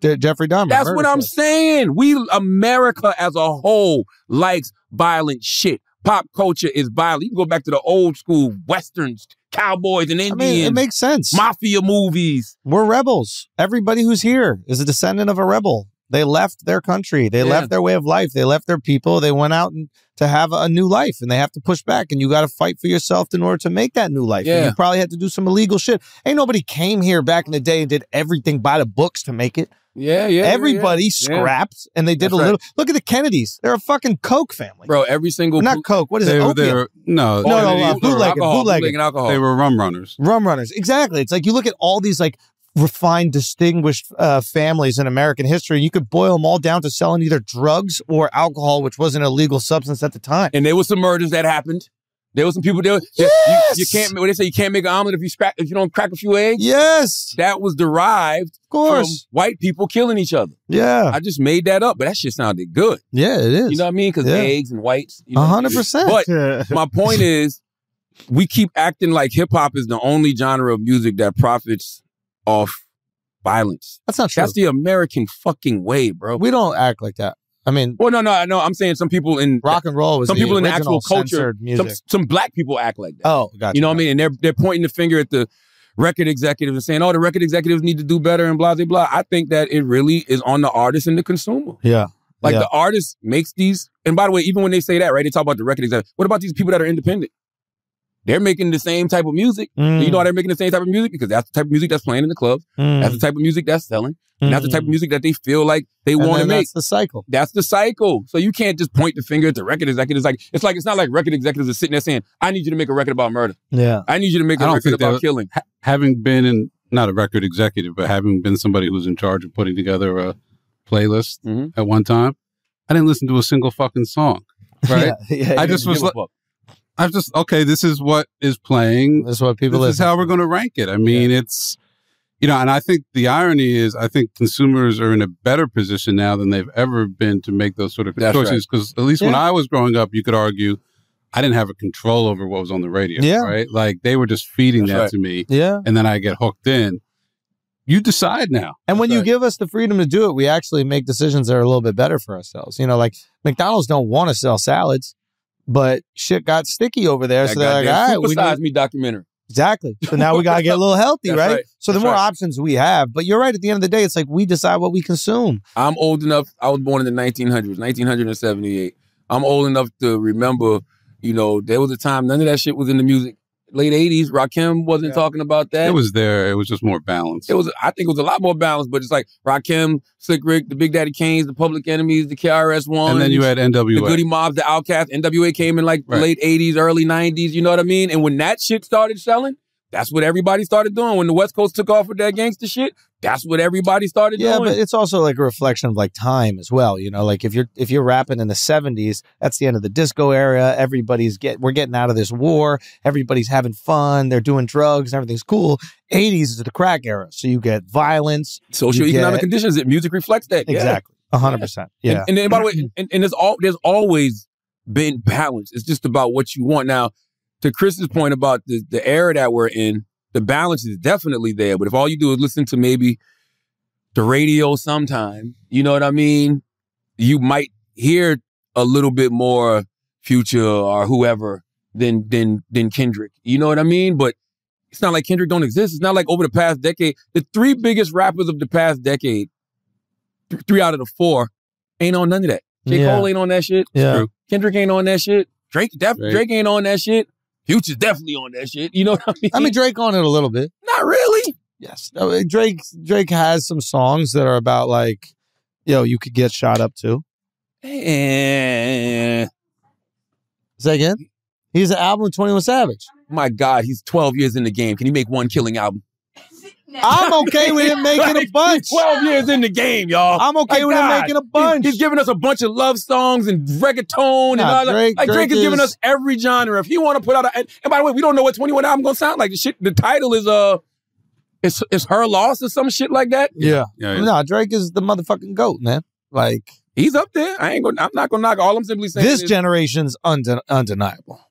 Jeffrey Dahmer. That's what I'm saying. America as a whole likes violent shit. Pop culture is violent. You can go back to the old school Westerns, cowboys and Indians. I mean, it makes sense. Mafia movies. We're rebels. Everybody who's here is a descendant of a rebel. They left their country. They left their way of life. They left their people. They went out to have a new life, and they have to push back, and you got to fight for yourself in order to make that new life. Yeah. And you probably had to do some illegal shit. Ain't nobody came here back in the day and did everything by the books to make it. Yeah. Everybody scrapped, and they did a little. Look at the Kennedys. They're a fucking Coke family. Bro, every single... Not Coke. What is it? Bootlegging alcohol. They were rum runners. Rum runners. Exactly. It's like you look at all these like refined, distinguished families in American history. You could boil them all down to selling either drugs or alcohol, which was an illegal substance at the time. And there were some murders that happened. There were some people there. Yes! You can't. When they say you can't make an omelet if you don't crack a few eggs. Yes. That was derived from white people killing each other. Yeah. I just made that up, but that shit sounded good. Yeah, it is. You know what I mean? Because eggs and whites. 100%. But my point is, we keep acting like hip hop is the only genre of music that profits off violence. That's not true. That's the American fucking way, bro. We don't act like that. I mean, well, no. I'm saying some people in rock and roll, some people in the actual culture, some black people act like that. Oh, gotcha. You know what I mean? And they're pointing the finger at the record executives and saying, "Oh, the record executives need to do better," and blah blah blah. I think that it really is on the artist and the consumer. Yeah, like the artist makes these. And by the way, even when they say that, right? They talk about the record executives. What about these people that are independent? They're making the same type of music. Mm. You know why they're making the same type of music? Because that's the type of music that's playing in the clubs. Mm. That's the type of music that's selling. And that's the type of music that they feel like they want to make. That's the cycle. That's the cycle. So you can't just point the finger at the record executives. Like it's not like record executives are sitting there saying, "I need you to make a record about murder. Yeah, I need you to make a record about killing." Having been not a record executive, but having been somebody who's in charge of putting together a playlist at one time, I didn't listen to a single fucking song. Right? I just was like, I'm just this is what is playing. That's what people. This is how we're going to rank it. I mean, it's. You know, and I think the irony is I think consumers are in a better position now than they've ever been to make those sort of choices. Because at least when I was growing up, you could argue I didn't have a control over what was on the radio. Yeah. Right. Like they were just feeding that to me. Yeah. And then I get hooked in. You decide now. And when you give us the freedom to do it, we actually make decisions that are a little bit better for ourselves. You know, like McDonald's don't want to sell salads, but shit got sticky over there. So they're like, all right, we need me documentary. Exactly. So now we got to get a little healthy, right? So the more options we have. But you're right. At the end of the day, it's like we decide what we consume. I'm old enough. I was born in the 1900s, 1978. I'm old enough to remember, you know, there was a time none of that shit was in the music. Late 80s, Rakim wasn't talking about that. It was there. It was just more balanced. It was. I think it was a lot more balanced, but it's like Rakim, Slick Rick, the Big Daddy Kane's, the Public Enemies, the KRS-One. And then you had N.W.A. The Goody Mobs, the Outkast. N.W.A. came in like late 80s, early 90s, you know what I mean? And when that shit started selling, that's what everybody started doing. When the West Coast took off with that gangster shit, that's what everybody started doing. Yeah, but it's also like a reflection of like time as well. You know, like if you're rapping in the 70s, that's the end of the disco era. We're getting out of this war. Everybody's having fun. They're doing drugs. Everything's cool. 80s is the crack era. So you get violence. Socioeconomic conditions. Music reflects that. Exactly. 100%. Yeah. And then, by the way, and there's always been balance. It's just about what you want. Now, to Chris's point about the era that we're in, the balance is definitely there. But if all you do is listen to maybe the radio sometime, you know what I mean? You might hear a little bit more Future or whoever than Kendrick. You know what I mean? But it's not like Kendrick don't exist. It's not like over the past decade, the three biggest rappers of the past decade, three out of the four, ain't on none of that. J. Cole ain't on that shit. Yeah. Kendrick ain't on that shit. Drake ain't on that shit. Future's definitely on that shit. You know what I mean? I mean, Drake on it a little bit. Not really. Yes. I mean, Drake has some songs that are about like, yo, you could get shot up too. And... Is that again? He has an album with 21 Savage. My God, he's 12 years in the game. Can he make one killing album? I'm okay with him making a bunch. 12 years in the game, y'all. I'm okay with him making a bunch. He's giving us a bunch of love songs and reggaeton and all that. Like Drake is giving us every genre. If he want to put out a... And by the way, we don't know what 21 album going to sound like. The title is... It's Her Loss or some shit like that. Yeah. No, Drake is the motherfucking GOAT, man. Like... He's up there. I'm not going to knock. All I'm simply saying is... This generation's undeniable.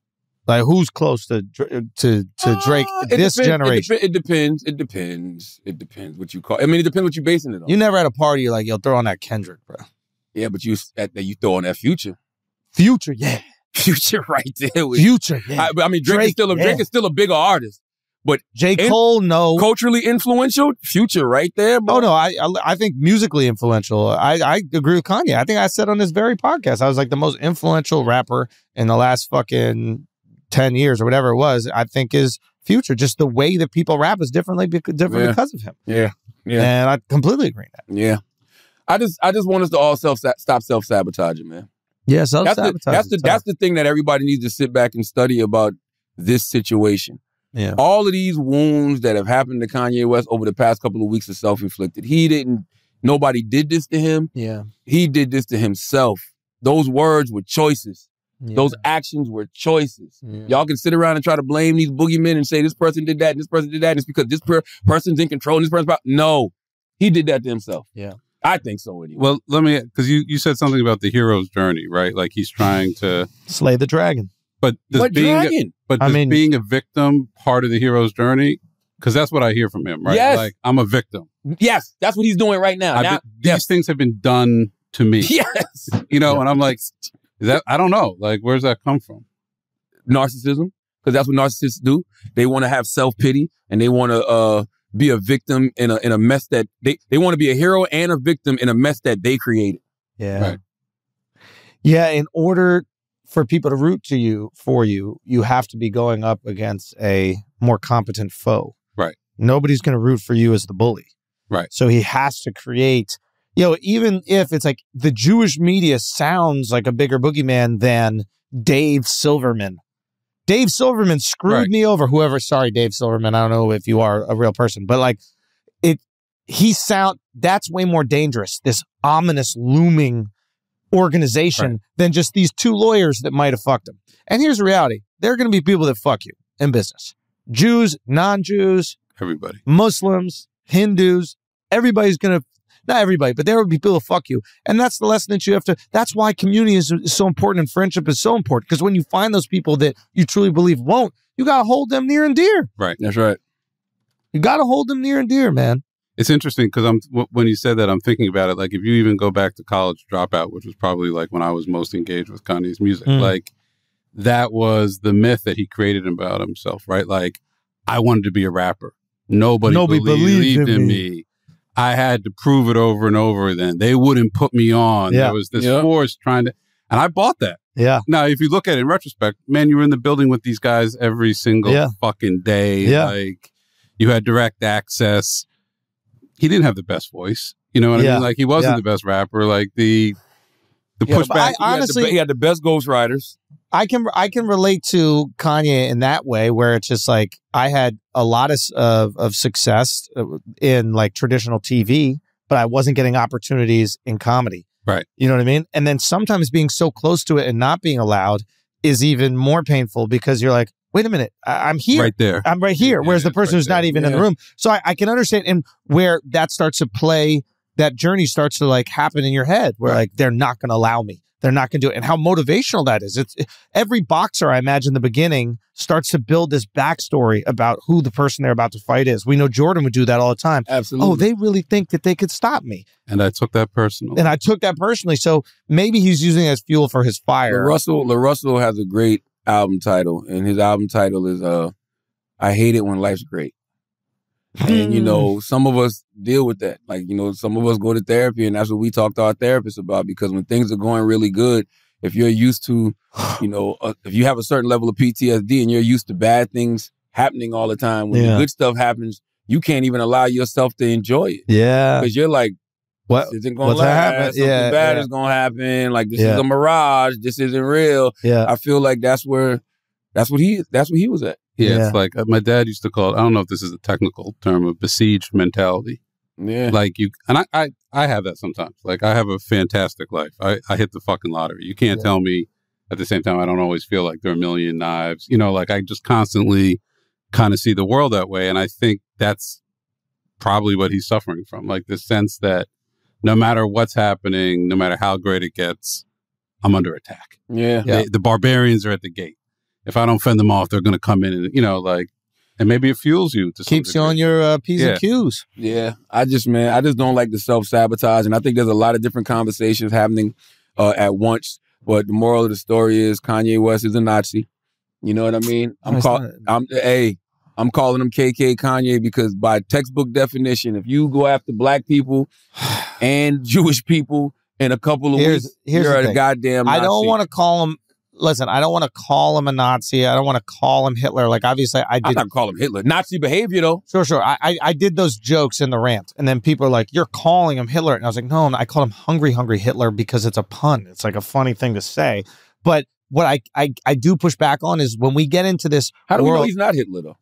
Like, who's close to Drake this generation? It depends what you call it. I mean, it depends what you're basing it on. You never had a party you're like, yo, throw on that Kendrick, bro. Yeah, but you throw on that Future. Future, yeah. Future right there. Future, yeah. I mean, Drake is still a bigger artist. But J. Cole, no. Culturally influential? Future right there, bro. Oh, no, I think musically influential. I agree with Kanye. I think I said on this very podcast, I was like the most influential rapper in the last fucking... 10 years or whatever it was, I think is Future. Just the way that people rap is different because of him. Yeah. And I completely agree with that. Yeah. I just want us to all stop self-sabotaging, man. Yeah, self-sabotaging. That's the thing that everybody needs to sit back and study about this situation. Yeah. All of these wounds that have happened to Kanye West over the past couple of weeks are self-inflicted. Nobody did this to him. Yeah. He did this to himself. Those words were choices. Yeah. Those actions were choices. Yeah. Y'all can sit around and try to blame these boogeymen and say this person did that and this person did that and it's because this person's in control and this person's... No, he did that to himself. Yeah, I think so anyway. Well, let me... Because you said something about the hero's journey, right? Like he's trying to... Slay the dragon. But being a victim part of the hero's journey? Because that's what I hear from him, right? Yes. Like, I'm a victim. Yes, that's what he's doing right now. These things have been done to me. Yes. You know, and I'm like... I don't know. Like, where's that come from? Narcissism, because that's what narcissists do. They want to have self-pity and they want to be a victim in a mess that they want to be a hero and a victim in a mess that they created. Yeah. Right. Yeah. In order for people to root to you, for you, you have to be going up against a more competent foe. Right. Nobody's going to root for you as the bully. Right. So he has to create... You know, even if it's like the Jewish media sounds like a bigger boogeyman than Dave Silverman. Dave Silverman screwed me over. Whoever, sorry, Dave Silverman. I don't know if you are a real person, but like that's way more dangerous. This ominous looming organization than just these two lawyers that might have fucked him. And here's the reality. There are going to be people that fuck you in business. Jews, non-Jews, everybody, Muslims, Hindus, everybody's going to... Not everybody, but there would be people who fuck you. And that's the lesson that you have to... That's why community is so important and friendship is so important. Because when you find those people that you truly believe won't, you got to hold them near and dear. Right. That's right. You got to hold them near and dear, man. It's interesting because when you said that, I'm thinking about it. Like, if you even go back to College Dropout, which was probably like when I was most engaged with Kanye's music, like that was the myth that he created about himself, right? Like, I wanted to be a rapper. Nobody believed in me. I had to prove it over and over again. They wouldn't put me on. Yeah. There was this force trying to... And I bought that. Yeah. Now, if you look at it in retrospect, man, you were in the building with these guys every single fucking day. Yeah. Like, you had direct access. He didn't have the best voice. You know what I mean? Like, he wasn't the best rapper. Like, the pushback... Honestly, he had the best ghostwriters. I can relate to Kanye in that way, where it's just like I had a lot of success in like traditional TV, but I wasn't getting opportunities in comedy. Right. You know what I mean? And then sometimes being so close to it and not being allowed is even more painful because you're like, wait a minute, I'm here. Right there. I'm right here. Yeah, whereas the person who's not even in the room. So I can understand and where that starts to play, that journey starts to like happen in your head where like they're not going to allow me. They're not going to do it. And how motivational that is. Every boxer, I imagine, in the beginning starts to build this backstory about who the person they're about to fight is. We know Jordan would do that all the time. Absolutely. Oh, they really think that they could stop me. And I took that personally. So maybe he's using it as fuel for his fire. LaRussell has a great album title. And his album title is I Hate It When Life's Great. And, you know, some of us deal with that. Like, you know, some of us go to therapy and that's what we talk to our therapists about, because when things are going really good, if you're used to, you know, if you have a certain level of PTSD and you're used to bad things happening all the time, when the good stuff happens, you can't even allow yourself to enjoy it. Yeah. Because you're like, what isn't going to happen? Something bad is going to happen. Like, this is a mirage. This isn't real. Yeah. I feel like that's what he was at. Yeah, it's like my dad used to call it, I don't know if this is a technical term, a besieged mentality. Yeah. Like I have that sometimes. Like I have a fantastic life. I hit the fucking lottery. You can't tell me. At the same time, I don't always feel like there are a million knives. You know, like I just constantly kind of see the world that way. And I think that's probably what he's suffering from. Like the sense that no matter what's happening, no matter how great it gets, I'm under attack. Yeah. The barbarians are at the gate. If I don't fend them off, they're going to come in and, you know, like, and maybe it fuels you. Keeps you on your P's and Q's. Yeah. I just don't like the self-sabotage. And I think there's a lot of different conversations happening at once. But the moral of the story is Kanye West is a Nazi. You know what I mean? I'm calling him KK Kanye because by textbook definition, if you go after black people and Jewish people in a couple of weeks, you're a goddamn Nazi. I don't want to call him... Listen, I don't want to call him a Nazi. I don't want to call him Hitler. Like, obviously, I'm not call him Hitler. Nazi behavior, though. Sure. I did those jokes in the rant. And then people are like, you're calling him Hitler. And I was like, no, I called him Hungry Hungry Hitler because it's a pun. It's like a funny thing to say. But what I do push back on is when we get into this... How do we know he's not Hitler, though?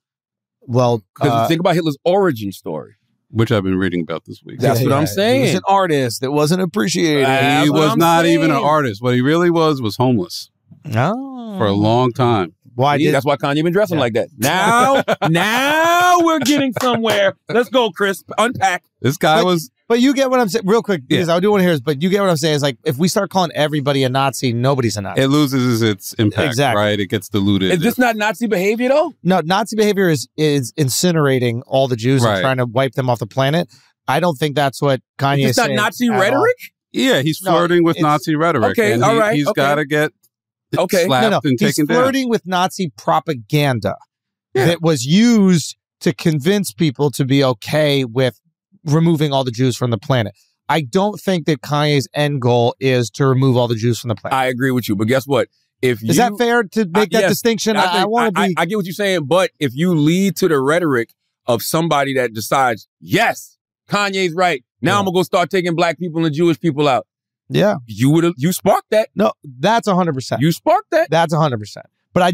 Well... Because think about Hitler's origin story. Which I've been reading about this week. That's what I'm saying. He was an artist that wasn't appreciated. He was not even an artist. What he really was homeless. Oh. For a long time. Why? That's why Kanye been dressing like that. Now we're getting somewhere. Let's go, Chris. Unpack. This guy was... But you get what I'm saying, real quick, because I do want to hear this, but you get what I'm saying. It's like, if we start calling everybody a Nazi, nobody's a Nazi. It loses its impact, right? It gets diluted. Is this not Nazi behavior, though? No, Nazi behavior is incinerating all the Jews and trying to wipe them off the planet. I don't think that's what Kanye is saying. It's not Nazi rhetoric? Yeah, he's flirting with Nazi rhetoric. Okay, all right. He's got to get slapped and taken down. He's flirting with Nazi propaganda that was used to convince people to be okay with removing all the Jews from the planet. I don't think that Kanye's end goal is to remove all the Jews from the planet. I agree with you, but guess what? If you, is that fair to make that distinction? I want to be. I get what you're saying, but if you lead to the rhetoric of somebody that decides, yes, Kanye's right. Now I'm gonna go start taking black people and Jewish people out. Yeah, you sparked that. No, that's 100%. You sparked that. That's 100%. But I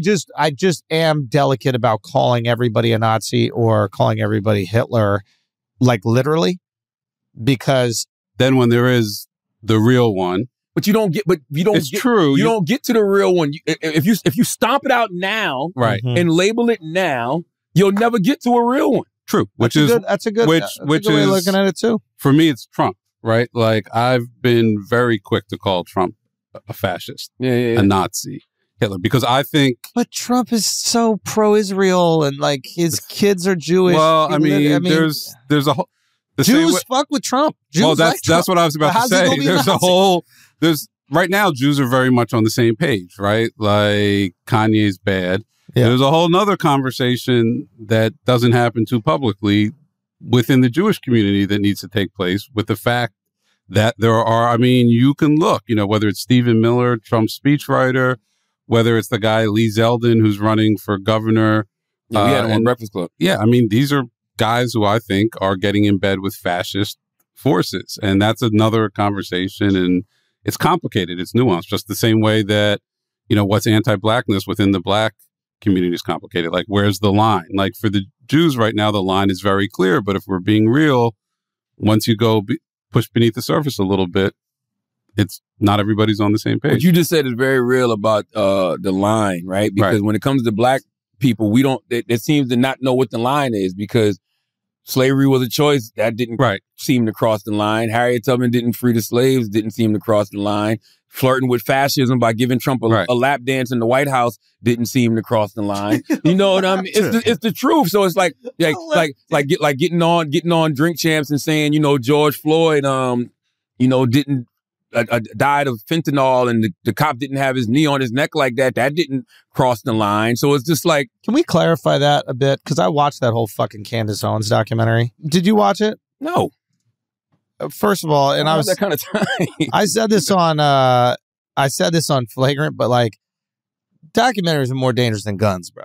just am delicate about calling everybody a Nazi or calling everybody Hitler. Like literally, because then when there is the real one, you don't get to the real one. If you stomp it out now, right, and label it now, you'll never get to a real one. True, that's a good way of looking at it too. For me, it's Trump, right? Like I've been very quick to call Trump a fascist, a Nazi. Hitler, because I think... But Trump is so pro-Israel and like his kids are Jewish. Well, I mean there's a whole... Jews fuck with Trump. Jews that's what I was about to say. There's a whole... Right now, Jews are very much on the same page, right? Like Kanye's bad. Yeah. There's a whole nother conversation that doesn't happen too publicly within the Jewish community that needs to take place with the fact that there are... I mean, you can look, you know, whether it's Stephen Miller, Trump's speechwriter... Whether it's the guy, Lee Zeldin, who's running for governor. Yeah, we had him on Breakfast Club. Yeah, I mean, these are guys who I think are getting in bed with fascist forces. And that's another conversation. And it's complicated. It's nuanced. Just the same way that, you know, what's anti-blackness within the black community is complicated. Like, where's the line? Like, for the Jews right now, the line is very clear. But if we're being real, once you go push beneath the surface a little bit, it's not everybody's on the same page. What you just said is very real about the line, right? Because when it comes to black people, we don't, it seems to not know what the line is because slavery was a choice. That didn't seem to cross the line. Harriet Tubman didn't free the slaves, didn't seem to cross the line. Flirting with fascism by giving Trump a lap dance in the White House didn't seem to cross the line. You know what I mean? It's the truth. So it's like getting on Drink Champs and saying, you know, George Floyd, you know, didn't, died of fentanyl and the cop didn't have his knee on his neck like that. That didn't cross the line. So it's just like... Can we clarify that a bit? Because I watched that whole fucking Candace Owens documentary. Did you watch it? No. First of all, and I was... that kind of time. I said this on Flagrant, but like documentaries are more dangerous than guns, bro.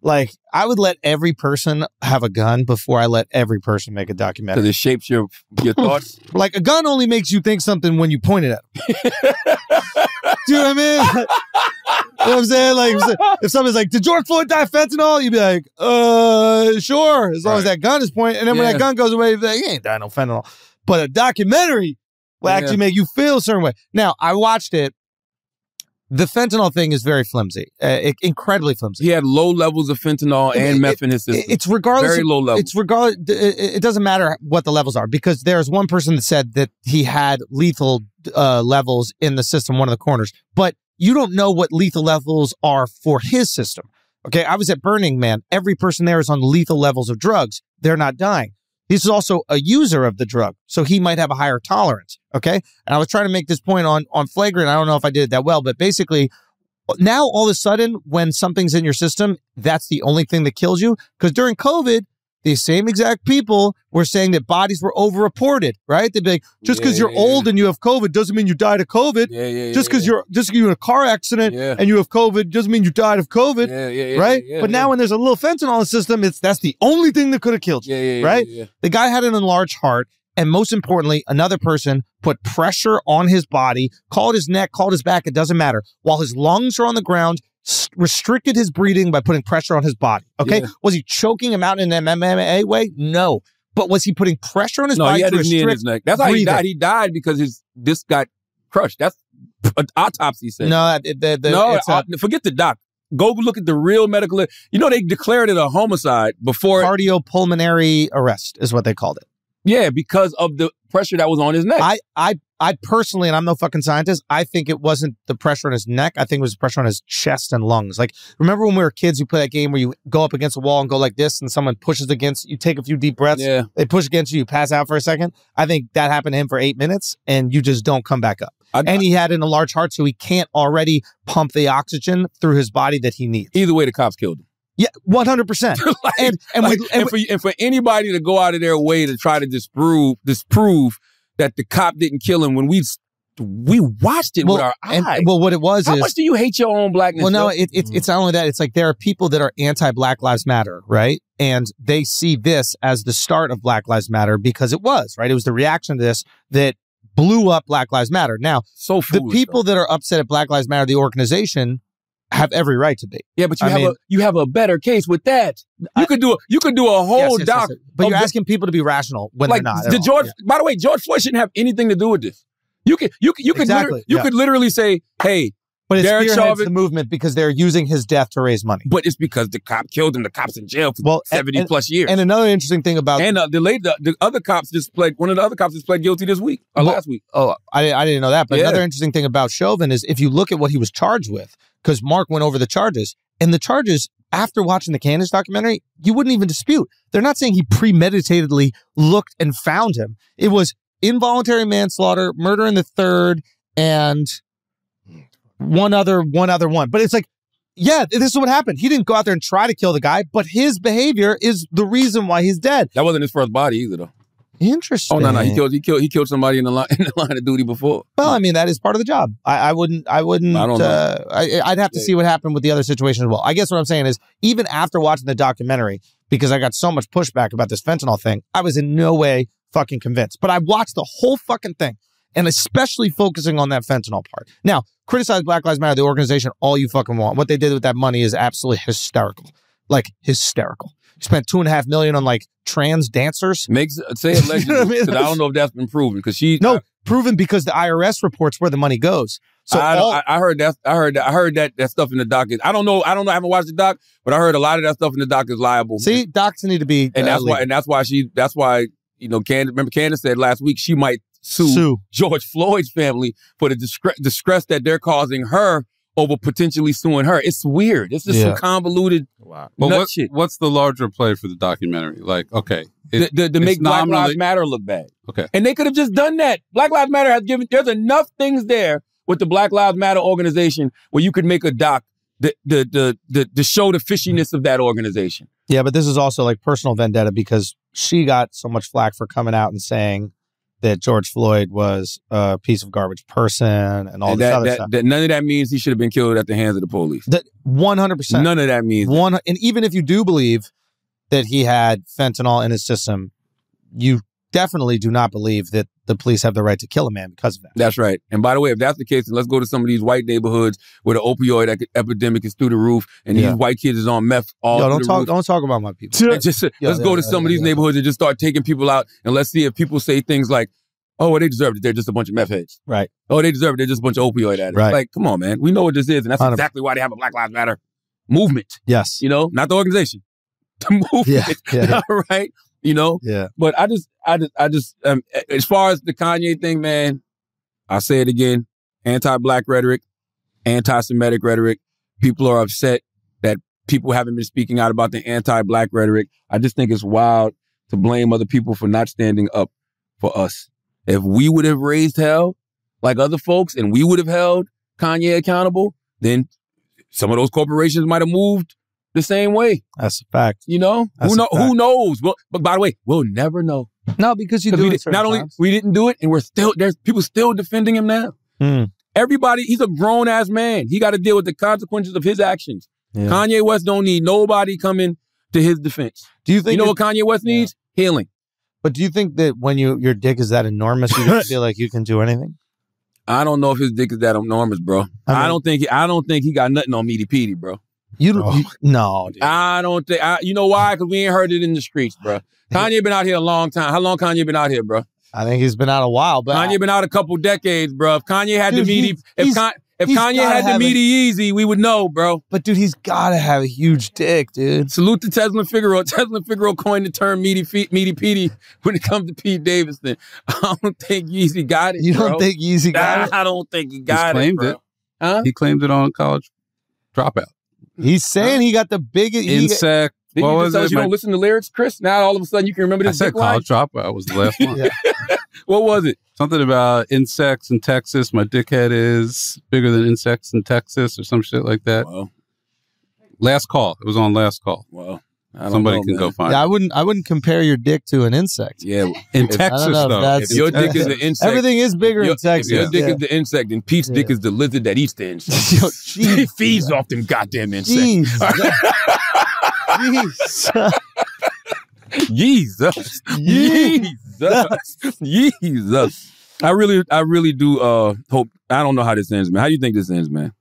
Like, I would let every person have a gun before I let every person make a documentary. Because it shapes your thoughts? Like, a gun only makes you think something when you point it at them. Do you know what I mean? You know what I'm saying? Like, if somebody's like, did George Floyd die of fentanyl? You'd be like, sure, as long as that gun is pointed. And then when that gun goes away, you'd be like, he ain't dying of fentanyl. But a documentary will actually make you feel a certain way. Now, I watched it. The fentanyl thing is very flimsy, incredibly flimsy. He had low levels of fentanyl and meth in his system. It's regardless. Very low levels. It's regardless. It doesn't matter what the levels are because there's one person that said that he had lethal levels in the system, one of the corners. But you don't know what lethal levels are for his system. Okay, I was at Burning Man. Every person there is on lethal levels of drugs. They're not dying. This is also a user of the drug, so he might have a higher tolerance, okay? And I was trying to make this point on Flagrant. I don't know if I did it that well, but basically, now all of a sudden, when something's in your system, that's the only thing that kills you. Because during COVID, these same exact people were saying that bodies were overreported, right? They'd be like, just because you're old and you have COVID doesn't mean you died of COVID. Just because you're in a car accident and you have COVID doesn't mean you died of COVID, right? But now when there's a little fentanyl in the system, that's the only thing that could have killed you, right? The guy had an enlarged heart. And most importantly, another person put pressure on his body, called his neck, called his back, it doesn't matter. While his lungs are on the ground, restricted his breathing by putting pressure on his body. Okay, was he choking him out in an MMA way? No, but was he putting pressure on his body? No, he had his knee in his neck. That's how he died. He died because his disc got crushed. That's autopsy said. No, forget the doc. Go look at the real medical. You know, they declared it a homicide before. Cardiopulmonary arrest is what they called it. Yeah, because of the pressure that was on his neck. I personally, and I'm no fucking scientist, I think it wasn't the pressure on his neck. I think it was the pressure on his chest and lungs. Like, remember when we were kids, you play that game where you go up against a wall and go like this, and someone pushes against you, take a few deep breaths, yeah. They push against you, you pass out for a second. I think that happened to him for 8 minutes, and you just don't come back up. And he had an enlarged heart, so he can't already pump the oxygen through his body that he needs. Either way, the cops killed him. Yeah, 100%. And for anybody to go out of their way to try to disprove that the cop didn't kill him when we watched it with our eyes. What it was how much do you hate your own blackness? Well, no, it's not only that. It's like there are people that are anti-Black Lives Matter, right? And they see this as the start of Black Lives Matter because it was, right? It was the reaction to this that blew up Black Lives Matter. Now, so foolish, the people that are upset at Black Lives Matter, the organization, have every right to be. Yeah, but you have a better case with that. You could do a whole doc. But you're asking people to be rational when they're not. By the way, George Floyd shouldn't have anything to do with this. You could literally say, hey, but it spearheads the movement because they're using his death to raise money. But it's because the cop killed him. The cop's in jail for 70+ years. And another interesting thing about one of the other cops just pled guilty this week or last week. Oh, I didn't know that. But another interesting thing about Chauvin is if you look at what he was charged with, because Mark went over the charges, and the charges, after watching the Candace documentary, you wouldn't even dispute. They're not saying he premeditatedly looked and found him. It was involuntary manslaughter, murder in the third, and one other one. But it's like, yeah, this is what happened. He didn't go out there and try to kill the guy, but his behavior is the reason why he's dead. That wasn't his first body either, though. Interesting. Oh, no. He killed somebody in the line of duty before. Well, I mean, that is part of the job. I'd have to see what happened with the other situation as well. I guess what I'm saying is, even after watching the documentary, because I got so much pushback about this fentanyl thing, I was in no way fucking convinced. But I watched the whole fucking thing, and especially focusing on that fentanyl part. Now, criticize Black Lives Matter, the organization, all you fucking want. What they did with that money is absolutely hysterical. Like, hysterical. Spent $2.5 million on like trans dancers. Say allegedly. You know what I mean? I don't know if that's been proven because proven because the IRS reports where the money goes. So I heard that stuff in the doc is. I don't know. I haven't watched the doc, but I heard a lot of that stuff in the doc is liable. See, docs need to be, and that's why you know, Candace said last week she might sue George Floyd's family for the distress that they're causing her over potentially suing her. It's weird. It's just some convoluted shit. What's the larger play for the documentary? Like, okay. To make Black Lives Matter look bad. Okay. And they could have just done that. Black Lives Matter has given... There's enough things there with the Black Lives Matter organization where you could make a doc to show the fishiness of that organization. Yeah, but this is also like personal vendetta because she got so much flack for coming out and saying that George Floyd was a piece of garbage person and all this other stuff. None of that means he should have been killed at the hands of the police. 100%. None of that means. And even if you do believe that he had fentanyl in his system, you definitely do not believe that the police have the right to kill a man because of that. That's right. And by the way, if that's the case, then let's go to some of these white neighborhoods where the opioid epidemic is through the roof and these white kids is on meth all through the roof. Don't talk about my people. Let's go to some of these neighborhoods and just start taking people out and let's see if people say things like, oh, well, they deserve it. They're just a bunch of meth heads. Right. Oh, they deserve it. They're just a bunch of opioid addicts. Right. Like, come on, man. We know what this is. And that's 100%. Exactly why they have a Black Lives Matter movement. Yes. You know, not the organization. The movement. Yeah. All right. You know? Yeah. But I just as far as the Kanye thing, man, I say it again, anti-Black rhetoric, anti-Semitic rhetoric. People are upset that people haven't been speaking out about the anti-Black rhetoric. I just think it's wild to blame other people for not standing up for us. If we would have raised hell like other folks and we would have held Kanye accountable, then some of those corporations might have moved the same way. That's a fact. You know? Who knows? Well, but by the way, we'll never know. No, because you do it certain times. We didn't do it, and there's people still defending him now. Mm. Everybody, he's a grown-ass man. He got to deal with the consequences of his actions. Yeah. Kanye West don't need nobody coming to his defense. Do you think you know what Kanye West needs? Yeah. Healing. But do you think that when your dick is that enormous, you don't feel like you can do anything? I don't know if his dick is that enormous, bro. I don't think he got nothing on Meaty Petey, bro. Dude. I don't think. You know why? Because we ain't heard it in the streets, bro. Kanye been out here a long time. How long Kanye been out here, bro? I think he's been out a while, but Kanye been out a couple decades, bro. If Kanye had to meet, if Kanye had to meet Easy, we would know, bro. But dude, he's gotta have a huge dick, dude. Salute to Tesla and Figaro. Tesla and Figaro coined the term meaty Petey when it comes to Pete Davidson. I don't think Yeezy got it. You don't think Yeezy got it? I don't think he got it. He claimed it. Huh? He claimed it on College Dropout. He's saying he got the biggest insect. What was it? You don't listen to lyrics, Chris? Now all of a sudden you can remember this. I said College Dropout was the last one. What was it? Something about insects in Texas. My dickhead is bigger than insects in Texas or some shit like that. Wow. Last Call. It was on Last Call. Wow. Somebody can go find it. I wouldn't compare your dick to an insect. Yeah. In Texas, though. If your dick is an insect. Everything is bigger in Texas. If your dick is the insect, then Pete's dick is the lizard that eats the insects. He feeds off them goddamn insects. Jesus. I really do hope. I don't know how this ends, man. How do you think this ends, man?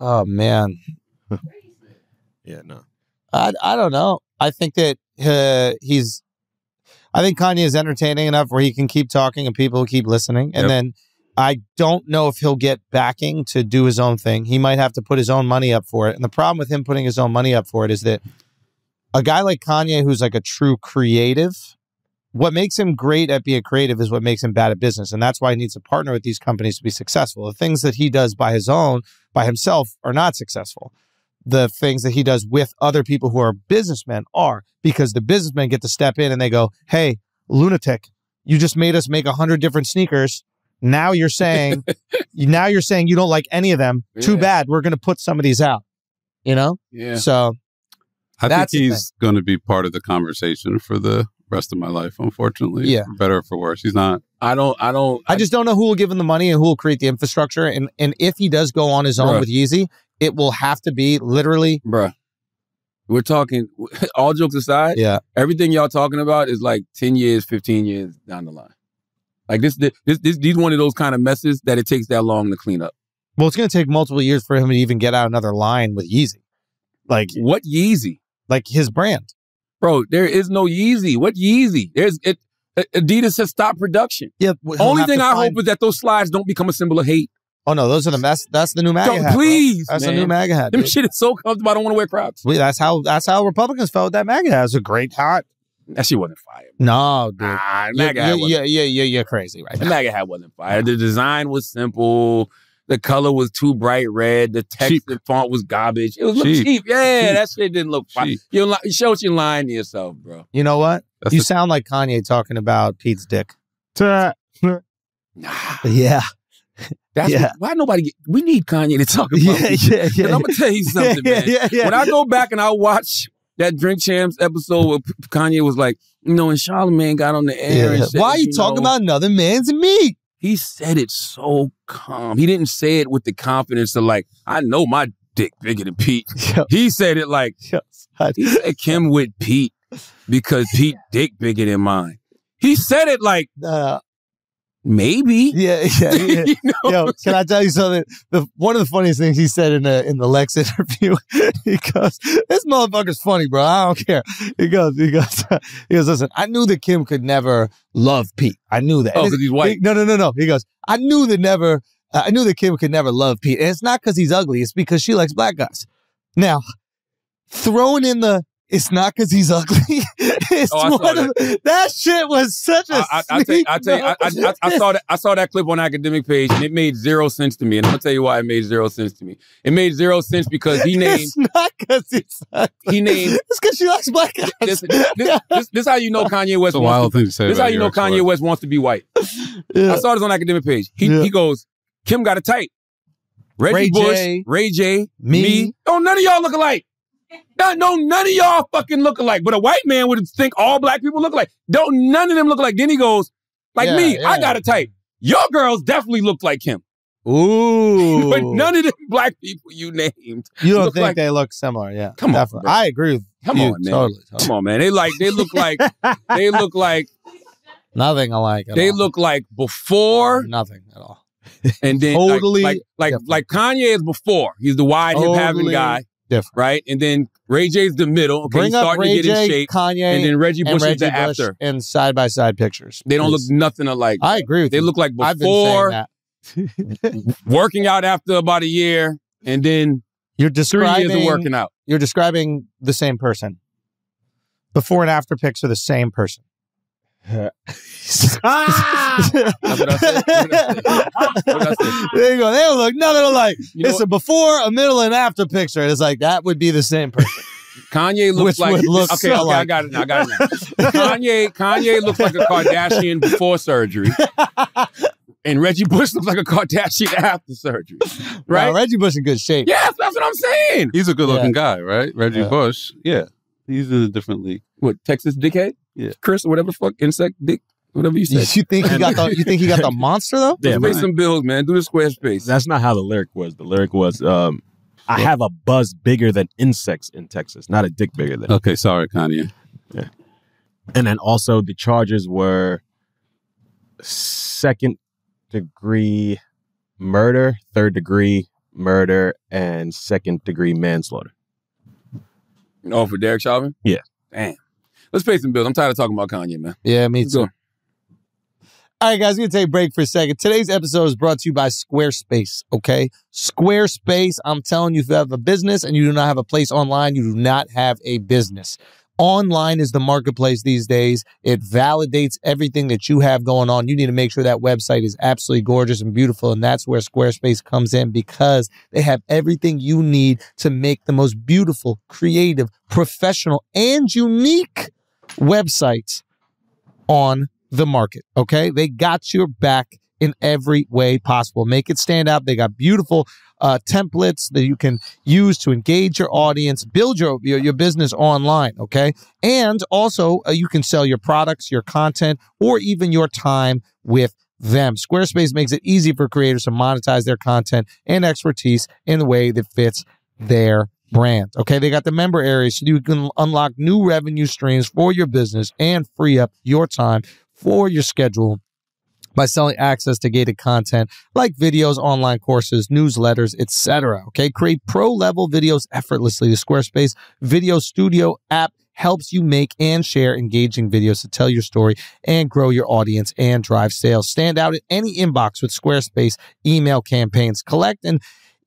Oh, man. Yeah, no. I don't know. I think that I think Kanye is entertaining enough where he can keep talking and people keep listening. And then I don't know if he'll get backing to do his own thing. He might have to put his own money up for it. And the problem with him putting his own money up for it is that a guy like Kanye, who's like a true creative, what makes him great at being creative is what makes him bad at business. And that's why he needs to partner with these companies to be successful. The things that he does by himself are not successful. The things that he does with other people who are businessmen are, because the businessmen get to step in and they go, hey, lunatic, you just made us make 100 different sneakers. Now you're saying, you don't like any of them. Yeah. Too bad. We're going to put some of these out, you know? Yeah. So I think he's going to be part of the conversation for the rest of my life, unfortunately. Yeah. For better or for worse. He's not. I just don't know who will give him the money and who will create the infrastructure. And if he does go on his own with Yeezy, it will have to be literally. Bruh. We're talking, all jokes aside, everything y'all talking about is like 10 years, 15 years down the line. Like these one of those kind of messes that it takes that long to clean up. Well, it's going to take multiple years for him to even get out another line with Yeezy. Like what Yeezy? Like his brand, bro. There is no Yeezy. What Yeezy? Adidas has stopped production. Yeah. Only thing I hope is that those slides don't become a symbol of hate. Oh no, those are the mess. That's the new MAGA hat. Please, that's the new MAGA hat. Them shit is so comfortable. I don't want to wear Crocs. That's how Republicans felt. That MAGA hat was a great hat. That shit wasn't fire. No, dude. You're crazy right now. The MAGA hat wasn't fire. The design was simple. The color was too bright red. The text and font was garbage. It was cheap. Yeah, that shit didn't look fire. You showed you lying to yourself, bro. You know what? You sound like Kanye talking about Pete's dick. Yeah. Why nobody we need Kanye to talk about this. And I'm going to tell you something, man. When I go back and I watch that Drink Champs episode where Kanye was like, you know, and Charlemagne got on the air and said, why are you talking about another man's meat? He said it so calm. He didn't say it with the confidence of like, I know my dick bigger than Pete. He said it like, he said Kim with Pete because Pete dick bigger than mine. He said it like, maybe. Yeah. You know? Yo, can I tell you something? One of the funniest things he said in the Lex interview, he goes, this motherfucker's funny, bro. I don't care. He goes, listen, I knew that Kim could never love Pete. I knew that. Oh, because he's white. No. He goes, I knew that Kim could never love Pete. And it's not because he's ugly. It's because she likes black guys. Now, throwing in the, it's not because he's ugly. That shit was such a I saw that clip on Academic Page, and it made zero sense to me. And I'm going to tell you why it made zero sense to me. It made zero sense because he named... It's not because he's ugly. He named... It's because she likes black guys. This how you know Kanye West wants to... This how you know Kanye West wants to be white. I saw this on Academic Page. He goes, Kim got a type. Reggie Bush, Ray J, me. Oh, none of y'all look alike. No, none of y'all fucking look alike. But a white man would think all black people look alike. Don't none of them look alike. Then he goes, like me, I got a type. Your girls definitely look like him. Ooh. But none of them black people you named. You don't think they look similar, yeah. Come on, bro. I agree with you. Come on, man. Totally. Come on, man. They look like nothing alike. They look like before. Nothing at all. And then totally like Kanye is before. He's the wide hip having guy. Different. Right? And then Ray J's the middle. Okay, he's starting to get in shape. Kanye, and then Reggie Bush is the after. And side-by-side pictures. They don't look nothing alike. I agree with you. They look like before, working out after about a year, and then 3 years of working out. You're describing the same person. Before and after pics are the same person. There you go. They don't look nothing alike. You know, it's a before, a middle, and after picture. It's like that would be the same person. Kanye looks like I got it now. Kanye looks like a Kardashian before surgery. And Reggie Bush looks like a Kardashian after surgery. Right? Wow, Reggie Bush in good shape. Yes, that's what I'm saying. He's a good looking guy, right? Reggie Bush. Yeah. He's in a different league. What, Texas dickhead? Yeah. Chris, whatever fuck, insect, dick, whatever you said. You think he got the monster though? Yeah, pay some bills, man. Do the Squarespace. That's not how the lyric was. The lyric was, I have a buzz bigger than insects in Texas, not a dick bigger than. Okay, sorry, Kanye. Yeah. And then also the charges were second-degree murder, third-degree murder, and second-degree manslaughter. Oh, for Derek Chauvin? Yeah. Damn. Let's pay some bills. I'm tired of talking about Kanye, man. Yeah, me too. All right, guys, we're going to take a break for a second. Today's episode is brought to you by Squarespace, okay? Squarespace, I'm telling you, if you have a business and you do not have a place online, you do not have a business. Online is the marketplace these days. It validates everything that you have going on. You need to make sure that website is absolutely gorgeous and beautiful. And that's where Squarespace comes in, because they have everything you need to make the most beautiful, creative, professional, and unique websites on the market. Okay? They got your back in every way possible. Make it stand out. They got beautiful templates that you can use to engage your audience, build your business online, okay? And also, you can sell your products, your content, or even your time with them. Squarespace makes it easy for creators to monetize their content and expertise in the way that fits their brand, okay? They got the member areas so you can unlock new revenue streams for your business and free up your time for your schedule by selling access to gated content like videos, online courses, newsletters, etc. Okay, create pro-level videos effortlessly. The Squarespace Video Studio app helps you make and share engaging videos to tell your story and grow your audience and drive sales. Stand out in any inbox with Squarespace email campaigns. Collect and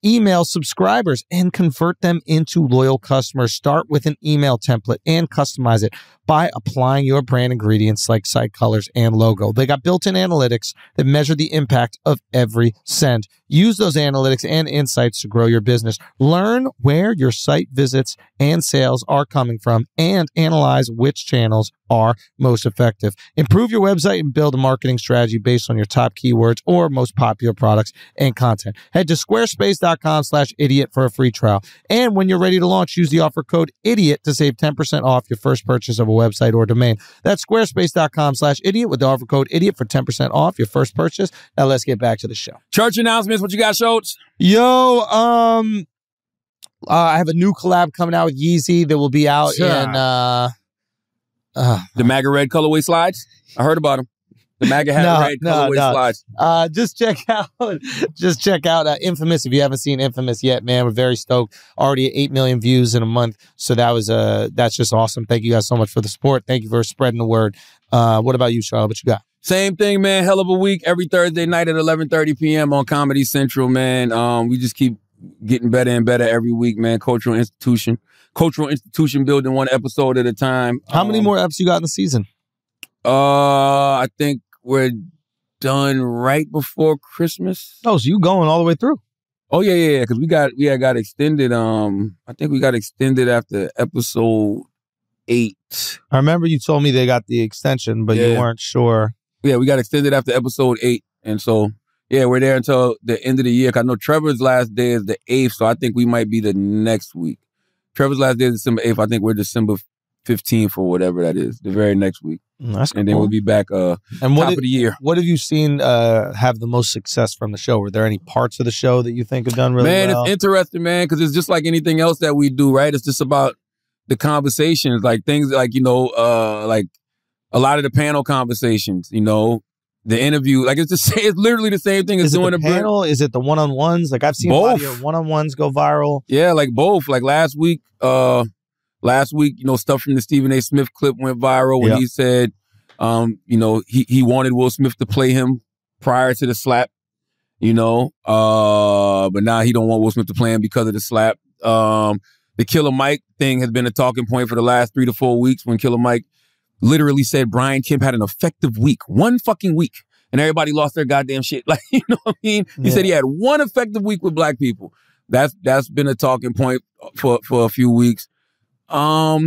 email subscribers and convert them into loyal customers. Start with an email template and customize it by applying your brand ingredients like site colors and logo. They got built-in analytics that measure the impact of every send. Use those analytics and insights to grow your business. Learn where your site visits and sales are coming from and analyze which channels are most effective. Improve your website and build a marketing strategy based on your top keywords or most popular products and content. Head to squarespace.com/idiot for a free trial. And when you're ready to launch, use the offer code idiot to save 10% off your first purchase of a website or domain. That's squarespace.com/idiot with the offer code idiot for 10% off your first purchase. Now let's get back to the show. Church announcements. What you got, Schulz? Yo, I have a new collab coming out with Yeezy that will be out in... the MAGA red colorway slides? I heard about them. The MAGA hat red colorway slides. Just check out Infamous if you haven't seen Infamous yet, man. We're very stoked. Already at 8 million views in a month, so that was that's just awesome. Thank you guys so much for the support. Thank you for spreading the word. What about you, Charlotte? What you got? Same thing, man. Hell of a week every Thursday night at 11:30 p.m. on Comedy Central, man. We just keep getting better and better every week, man. Cultural institution building one episode at a time. How many more eps you got in the season? I think we're done right before Christmas. Oh, so you going all the way through? Oh yeah. Because we got extended. I think we got extended after episode 8. I remember you told me they got the extension, but you weren't sure. Yeah, we got extended after episode 8, and so. Yeah, we're there until the end of the year. 'Cause I know Trevor's last day is the 8th, so I think we might be the next week. Trevor's last day is December 8th. I think we're December 15th or whatever that is, the very next week. That's cool. And then we'll be back of the year. What have you seen have the most success from the show? Were there any parts of the show that you think have done really well? Man, it's interesting, man, because it's just like anything else that we do, right? It's just about the conversations, like things like, like a lot of the panel conversations, The interview, like, it's the same. It's literally the same thing as doing a panel. Is it the one-on-ones? Like, I've seen a lot of one-on-ones go viral. Yeah, like both. Like last week, you know, stuff from the Stephen A. Smith clip went viral when he said, you know, he wanted Will Smith to play him prior to the slap, you know, but now he don't want Will Smith to play him because of the slap. The Killer Mike thing has been a talking point for the last 3 to 4 weeks when Killer Mike literally said Brian Kemp had an effective week, one fucking week, and everybody lost their goddamn shit. Like, you know what I mean? He said he had one effective week with black people. That's been a talking point for a few weeks. A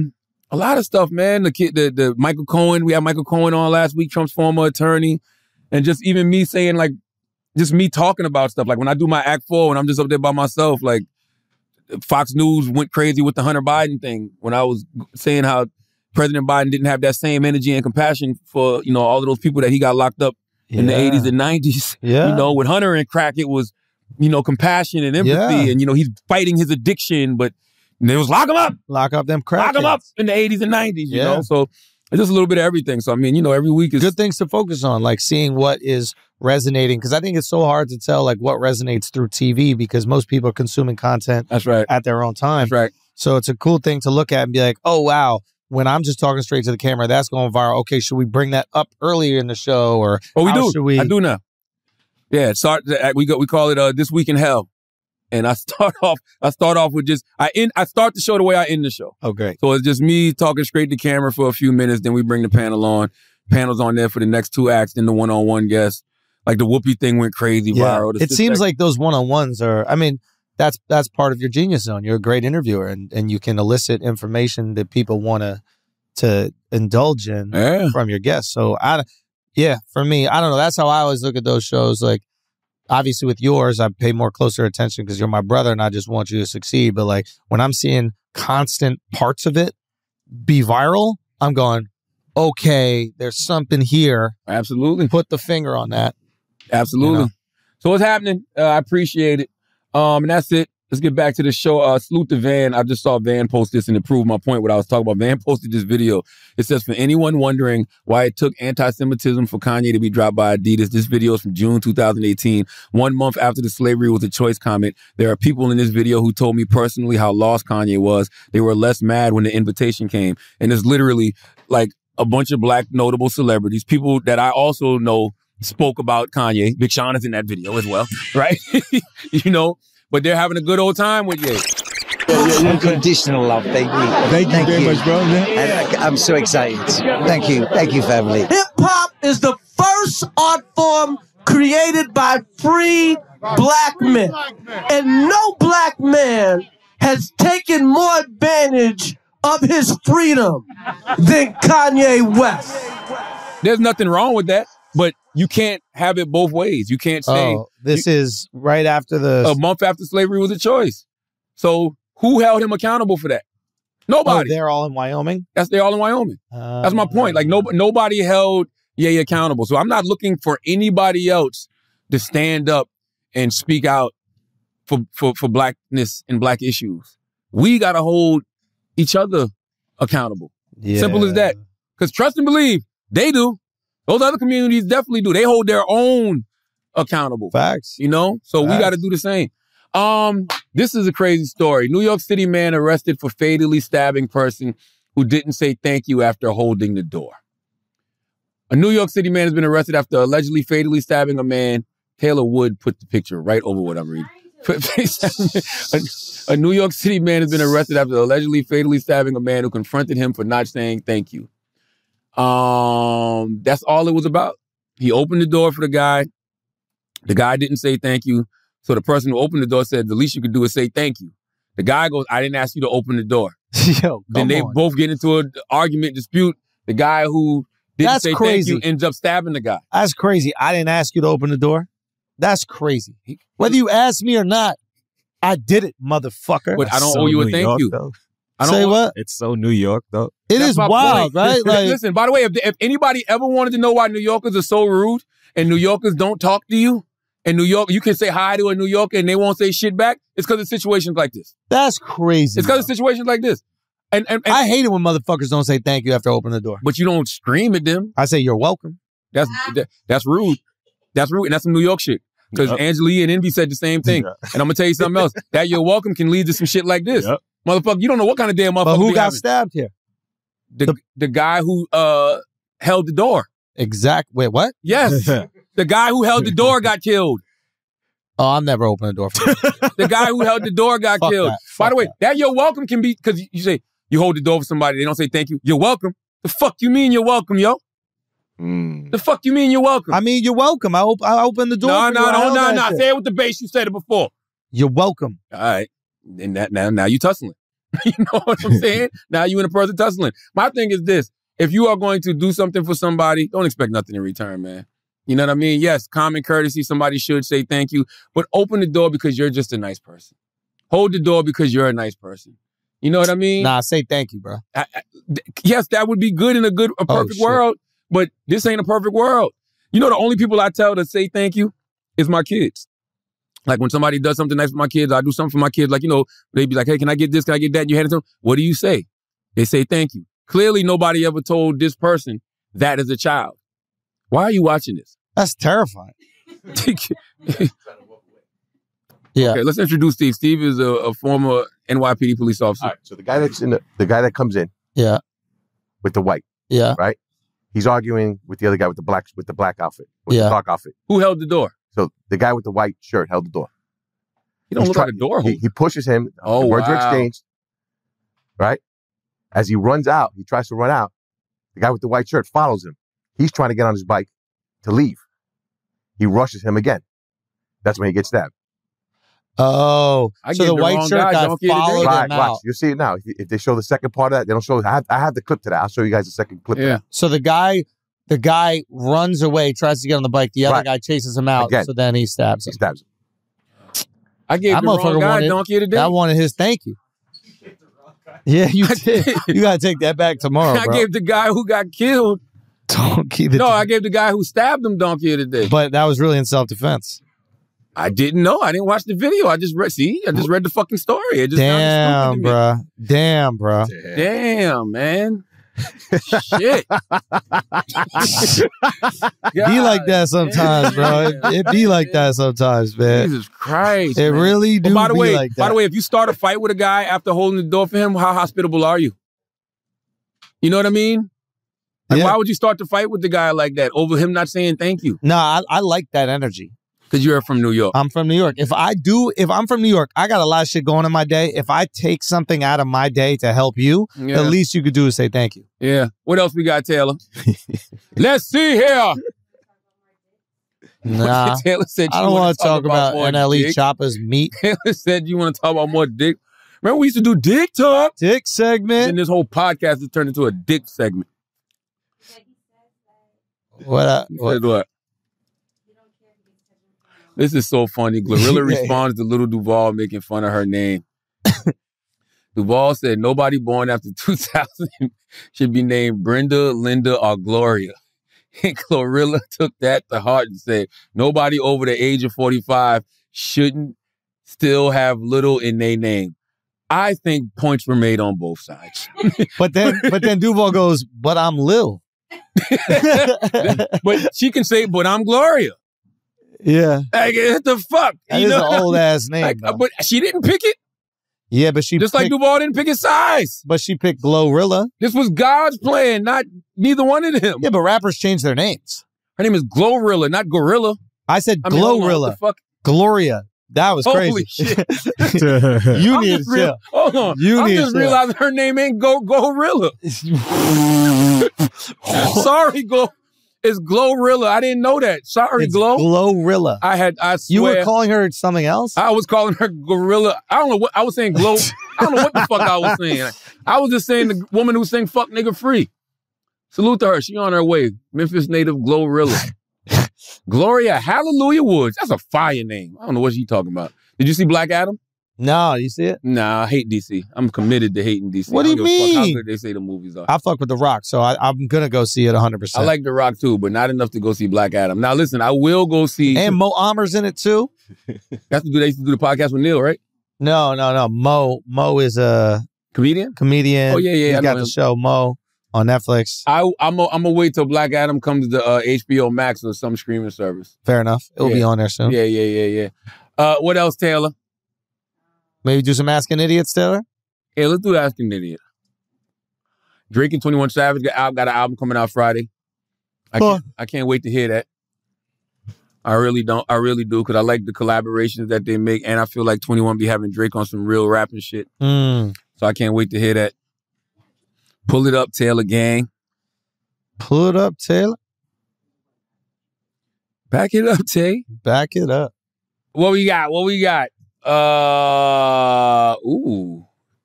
lot of stuff, man. The Michael Cohen, we had Michael Cohen on last week, Trump's former attorney, and just even me saying, like, just me talking about stuff. Like, when I do my Act 4 and I'm just up there by myself, like, Fox News went crazy with the Hunter Biden thing when I was saying how President Biden didn't have that same energy and compassion for, you know, all of those people that he got locked up in the 80s and 90s. Yeah. You know, with Hunter and crack, it was, you know, compassion and empathy. Yeah. And, you know, he's fighting his addiction, but they was lock him up. Lock up them crack. Lock him up in the 80s and 90s, you know? So it's just a little bit of everything. So, I mean, you know, every week is... Good things to focus on, like seeing what is resonating. Because I think it's so hard to tell, like, what resonates through TV because most people are consuming content at their own time. That's right. So it's a cool thing to look at and be like, oh, wow. When I'm just talking straight to the camera, that's going viral. Okay, should we bring that up earlier in the show, or should we? I do now. Yeah, we call it This Week in Hell, and I start off with just I start the show the way I end the show. Okay, so it's just me talking straight to camera for a few minutes. Then we bring the panel on. Panels on there for the next two acts, then the one-on-one guest. Like the Whoopi thing went crazy viral. It seems like those one-on-ones are. I mean, That's part of your genius zone. You're a great interviewer, and you can elicit information that people want to indulge in from your guests. So, for me, I don't know. That's how I always look at those shows. Like, obviously with yours, I pay more closer attention because you're my brother and I just want you to succeed. But like when I'm seeing constant parts of it be viral, I'm going, okay, there's something here. Absolutely. Put the finger on that. Absolutely. You know? So what's happening? I appreciate it. And that's it. Let's get back to the show. Salute to Van. I just saw Van post this and it proved my point, what I was talking about. Van posted this video. It says, for anyone wondering why it took anti-Semitism for Kanye to be dropped by Adidas, this video is from June 2018, 1 month after the slavery was a choice comment. There are people in this video who told me personally how lost Kanye was. They were less mad when the invitation came. And it's literally like a bunch of black notable celebrities, people that I also know spoke about Kanye. Big Sean is in that video as well, right? You know, but they're having a good old time with you. Unconditional love, thank you. Thank you very much, bro. And I'm so excited. Thank you. Thank you, family. Hip-hop is the first art form created by free black men. And no black man has taken more advantage of his freedom than Kanye West. There's nothing wrong with that. But you can't have it both ways. You can't say... Oh, this is right after the... A month after slavery was a choice. So who held him accountable for that? Nobody. Oh, they're all in Wyoming? They're all in Wyoming. That's my point. Like, nobody held Ye accountable. So I'm not looking for anybody else to stand up and speak out for blackness and black issues. We got to hold each other accountable. Yeah. Simple as that. Because trust and believe, they do. Those other communities definitely do. They hold their own accountable. Facts. You know? So we got to do the same. This is a crazy story. New York City man arrested for fatally stabbing person who didn't say thank you after holding the door. A New York City man has been arrested after allegedly fatally stabbing a man. Taylor Wood put the picture right over what I'm reading. A New York City man has been arrested after allegedly fatally stabbing a man who confronted him for not saying thank you. That's all it was about. He opened the door for the guy. The guy didn't say thank you. So the person who opened the door said, the least you could do is say thank you. The guy goes, I didn't ask you to open the door. Yo, then they both get into an argument, dispute. The guy who didn't say thank you ends up stabbing the guy. That's crazy. I didn't ask you to open the door. That's crazy. Whether you asked me or not, I did it, motherfucker. But I don't owe you a thank you. Though. I don't say what? It's so New York, though. It is wild, right? Like, listen, by the way, if anybody ever wanted to know why New Yorkers are so rude and New Yorkers don't talk to you, and New York, you can say hi to a New Yorker and they won't say shit back, it's because of situations like this. That's crazy. It's because of situations like this. And I hate it when motherfuckers don't say thank you after opening the door. But you don't scream at them. I say, you're welcome. That's rude. That's rude, and that's some New York shit. Because yep. Angela Yee and Envy said the same thing. Yep. And I'm going to tell you something else. That you're welcome can lead to some shit like this. Yep. Motherfucker, you don't know what kind of damn motherfucker. But who got stabbed here? The guy who held the door. Exact. Wait, what? Yes. The guy who held the door got killed. Oh, I'll never open the door for you. The guy who held the door got killed. By the way, that you're welcome can be, because you say, you hold the door for somebody, they don't say thank you. You're welcome. The fuck you mean you're welcome, yo? Mm. The fuck you mean you're welcome? I mean, you're welcome. I open the door. No. Say it with the bass. You said it before. You're welcome. All right. And that now you tussling. You know what I'm saying? Now you in a person tussling. My thing is this. If you are going to do something for somebody, don't expect nothing in return, man. You know what I mean? Yes, common courtesy. Somebody should say thank you. But open the door because you're just a nice person. Hold the door because you're a nice person. You know what I mean? Nah, say thank you, bro. Yes, that would be good in a perfect world. But this ain't a perfect world. You know, the only people I tell to say thank you is my kids. Like when somebody does something nice for my kids, I do something for my kids. Like, you know, they be like, hey, can I get this? Can I get that? And you hand it to them. What do you say? They say thank you. Clearly, nobody ever told this person that as a child. Why are you watching this? That's terrifying. Yeah. Okay, let's introduce Steve. Steve is a former NYPD police officer. All right, so the guy that's in the guy that comes in. Yeah. With the white. Yeah. Right. He's arguing with the other guy with the black outfit, with the dark outfit. Who held the door? So the guy with the white shirt held the door. He don't look like a door holder. He pushes him. Oh, words are exchanged. Right? As he runs out, he tries to run out. The guy with the white shirt follows him. He's trying to get on his bike to leave. He rushes him again. That's when he gets stabbed. Oh, so the white shirt guy followed him out. You'll see it now. If they show the second part of that, they don't show it. I have the clip to that. I'll show you guys the second clip. Yeah. So the guy runs away, tries to get on the bike. The other guy chases him out. Again. So then he stabs him. He stabs him. I gave the wrong guy donkey today. I wanted his thank you. Yeah, you did. You got to take that back tomorrow, bro. I gave the guy who got killed donkey today. No, I gave the guy who stabbed him donkey today. But that was really in self-defense. I didn't know. I didn't watch the video. I just read the fucking story. It just damn, bro. Damn, bro. Damn, man. Shit. Be like that sometimes, bro. It be like that sometimes, man. Jesus Christ. It man. Really do by the be way, like that. By the way, if you start a fight with a guy after holding the door for him, how hospitable are you? You know what I mean? Like, why would you start to fight with the guy like that over him not saying thank you? No, I like that energy. Because you're from New York. I'm from New York. If I'm from New York, I got a lot of shit going in my day. If I take something out of my day to help you, the least you could do is say thank you. Yeah. What else we got, Taylor? Let's see here. Nah. Taylor said I don't want to talk about NLE Chopper's meat. Taylor said you want to talk about more dick. Remember we used to do dick talk? Dick segment. And this whole podcast has turned into a dick segment. What? This is so funny. Glorilla responds to Little Duval making fun of her name. Duval said nobody born after 2000 should be named Brenda, Linda, or Gloria. And Glorilla took that to heart and said nobody over the age of 45 shouldn't still have little in their name. I think points were made on both sides. but then Duval goes, but I'm Lil. But she can say, but I'm Gloria. Yeah. Like, what the fuck? That is an old-ass name, like, but she didn't pick it. Yeah, but she just picked, like Duval didn't pick his size. But she picked Glorilla. This was God's plan, not neither one of them. Yeah, but rappers change their names. Her name is Glorilla, not Gorilla. I said Glorilla. Fuck? Gloria. That was crazy. Holy shit. You need to chill. Hold on. I'm just realizing her name ain't Gorilla. Sorry, Glorilla. It's Glorilla. I didn't know that. Sorry, it's Glo. Glorilla. I swear. You were calling her something else? I was calling her Gorilla. I don't know what I was saying. Glow. I don't know what the fuck I was saying. I was just saying the woman who sang "Fuck Nigga Free." Salute to her. She on her way. Memphis native Glorilla. Gloria Hallelujah Woods. That's a fire name. I don't know what she talking about. Did you see Black Adam? No, you see it? Nah, I hate DC. I'm committed to hating DC. What do you mean? How good they say the movies are. I fuck with The Rock, so I'm going to go see it 100%. I like The Rock too, but not enough to go see Black Adam. Now, listen, I will go see... And Mo Ammer's in it too. They used to do the podcast with Neil, right? No. Mo is a... Comedian? Comedian. Oh, yeah. He's got the show, Mo. on Netflix. I'm gonna wait till Black Adam comes to HBO Max or some streaming service. Fair enough. It'll be on there soon. Yeah. What else, Taylor? Maybe do some Asking Idiots, Taylor? Yeah, let's do Asking Idiots. Drake and 21 Savage got an album coming out Friday. I can't wait to hear that. I really don't. I really do, because I like the collaborations that they make, and I feel like 21 be having Drake on some real rapping shit. So I can't wait to hear that. Pull it up, Taylor gang. Pull it up, Taylor. Back it up, Tay. Back it up. What we got? What we got? ABG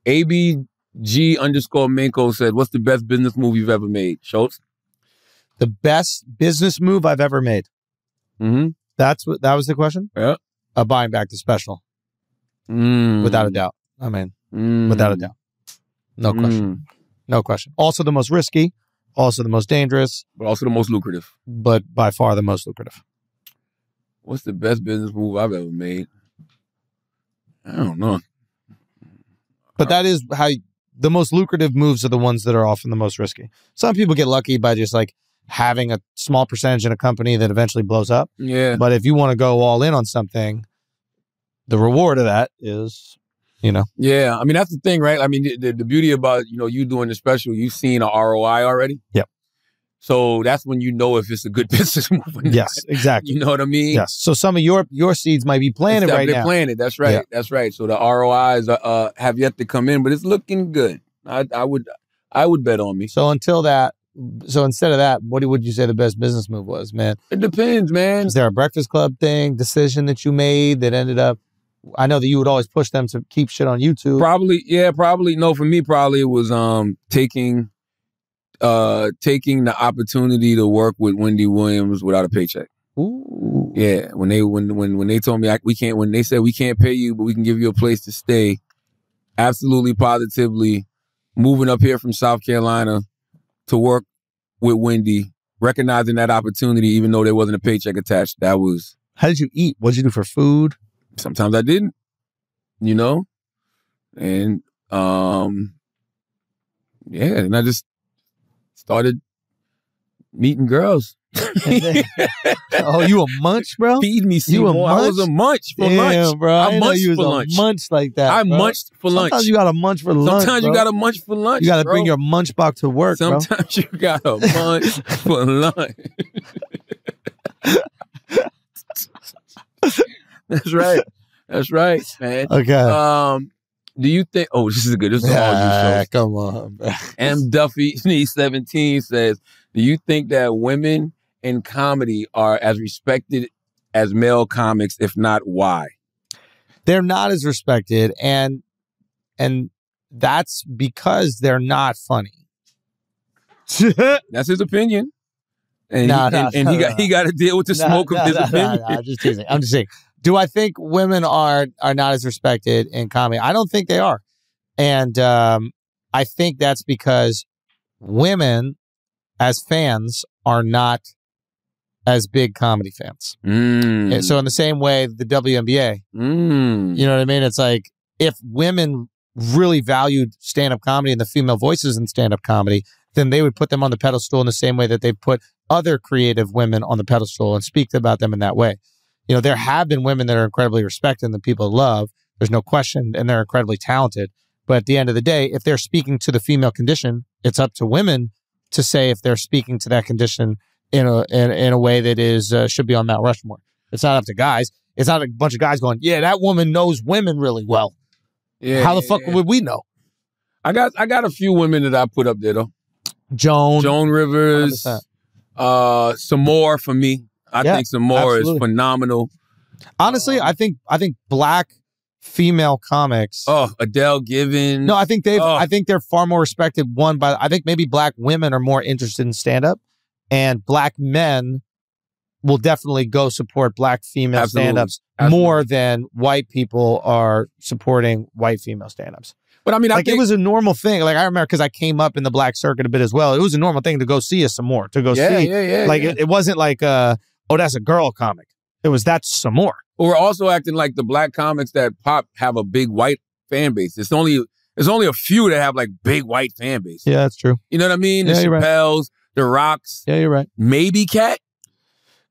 _ Minko said, what's the best business move you've ever made? Schulz? The best business move I've ever made. Mm-hmm. That was the question? Yeah. Buying back the special. Without a doubt. I mean, without a doubt. No question. No question. Also the most risky. Also the most dangerous. But also the most lucrative. But by far the most lucrative. What's the best business move I've ever made? I don't know. But that is how the most lucrative moves are the ones that are often the most risky. Some people get lucky by just like having a small percentage in a company that eventually blows up. Yeah. But if you want to go all in on something, the reward of that is, you know. Yeah. I mean, that's the thing, right? I mean, the beauty about, you know, you doing the special, you've seen an ROI already. Yep. So that's when you know if it's a good business move. Yes, exactly. You know what I mean? Yes. So some of your seeds might be planted right now. They're planted. That's right. Yeah. That's right. So the ROIs have yet to come in, but it's looking good. I would bet on me. So instead of that, what would you say the best business move was, man? It depends, man. Is there a Breakfast Club thing, decision that you made that ended up? I know that you would always push them to keep shit on YouTube. Probably. No, for me, probably it was taking the opportunity to work with Wendy Williams without a paycheck. Ooh. Yeah, when they told me when they said we can't pay you, but we can give you a place to stay. Absolutely, positively, moving up here from South Carolina to work with Wendy, recognizing that opportunity, even though there wasn't a paycheck attached. That was. How did you eat? What did you do for food? Sometimes I didn't, you know, and and I just started meeting girls. Oh, you a munch, bro? Feed me, Seymour. You a munch? I was a munch for lunch, bro. I munched for lunch. Munch like that. I munched for lunch. Sometimes you got to munch for lunch. Sometimes you got to munch for lunch. You got to bring your munch box to work. Sometimes you got to munch for lunch. That's right. That's right, man. Okay. Do you think? Oh, this is good. This is all you shows. Come on, bro. M. Duffy, 17 says, do you think that women in comedy are as respected as male comics? If not, why? They're not as respected, and that's because they're not funny. That's his opinion, and he got to deal with the smoke of his opinion. No, I'm just teasing. I'm just saying. Do I think women are not as respected in comedy? I don't think they are. And I think that's because women, as fans, are not as big comedy fans. And so in the same way, the WNBA, you know what I mean? It's like, if women really valued stand-up comedy and the female voices in stand-up comedy, then they would put them on the pedestal in the same way that they've put other creative women on the pedestal and speak about them in that way. You know, there have been women that are incredibly respected and that people love. There's no question. And they're incredibly talented. But at the end of the day, if they're speaking to the female condition, it's up to women to say if they're speaking to that condition in a way that is should be on Mount Rushmore. It's not up to guys. It's not a bunch of guys going, yeah, that woman knows women really well. Yeah, how the fuck would we know? I got a few women that I put up there, though. Joan Rivers. Some more for me. I think some more is phenomenal. Honestly, I think black female comics. Oh, Adele Givens. No, I think they're far more respected. I think maybe black women are more interested in stand up, and black men will definitely go support black female stand ups more than white people are supporting white female stand ups. But I mean, I think it was a normal thing. Like, I remember, because I came up in the black circuit a bit as well. It was a normal thing to go see us some more. To go see. It wasn't like oh, that's a girl comic. It was, that's some more. Well, we're also acting like the black comics that pop have a big white fan base. It's only There's only a few that have like big white fan bases. Yeah, that's true. You know what I mean? The Chappelle's, The Rocks. Yeah, you're right. Maybe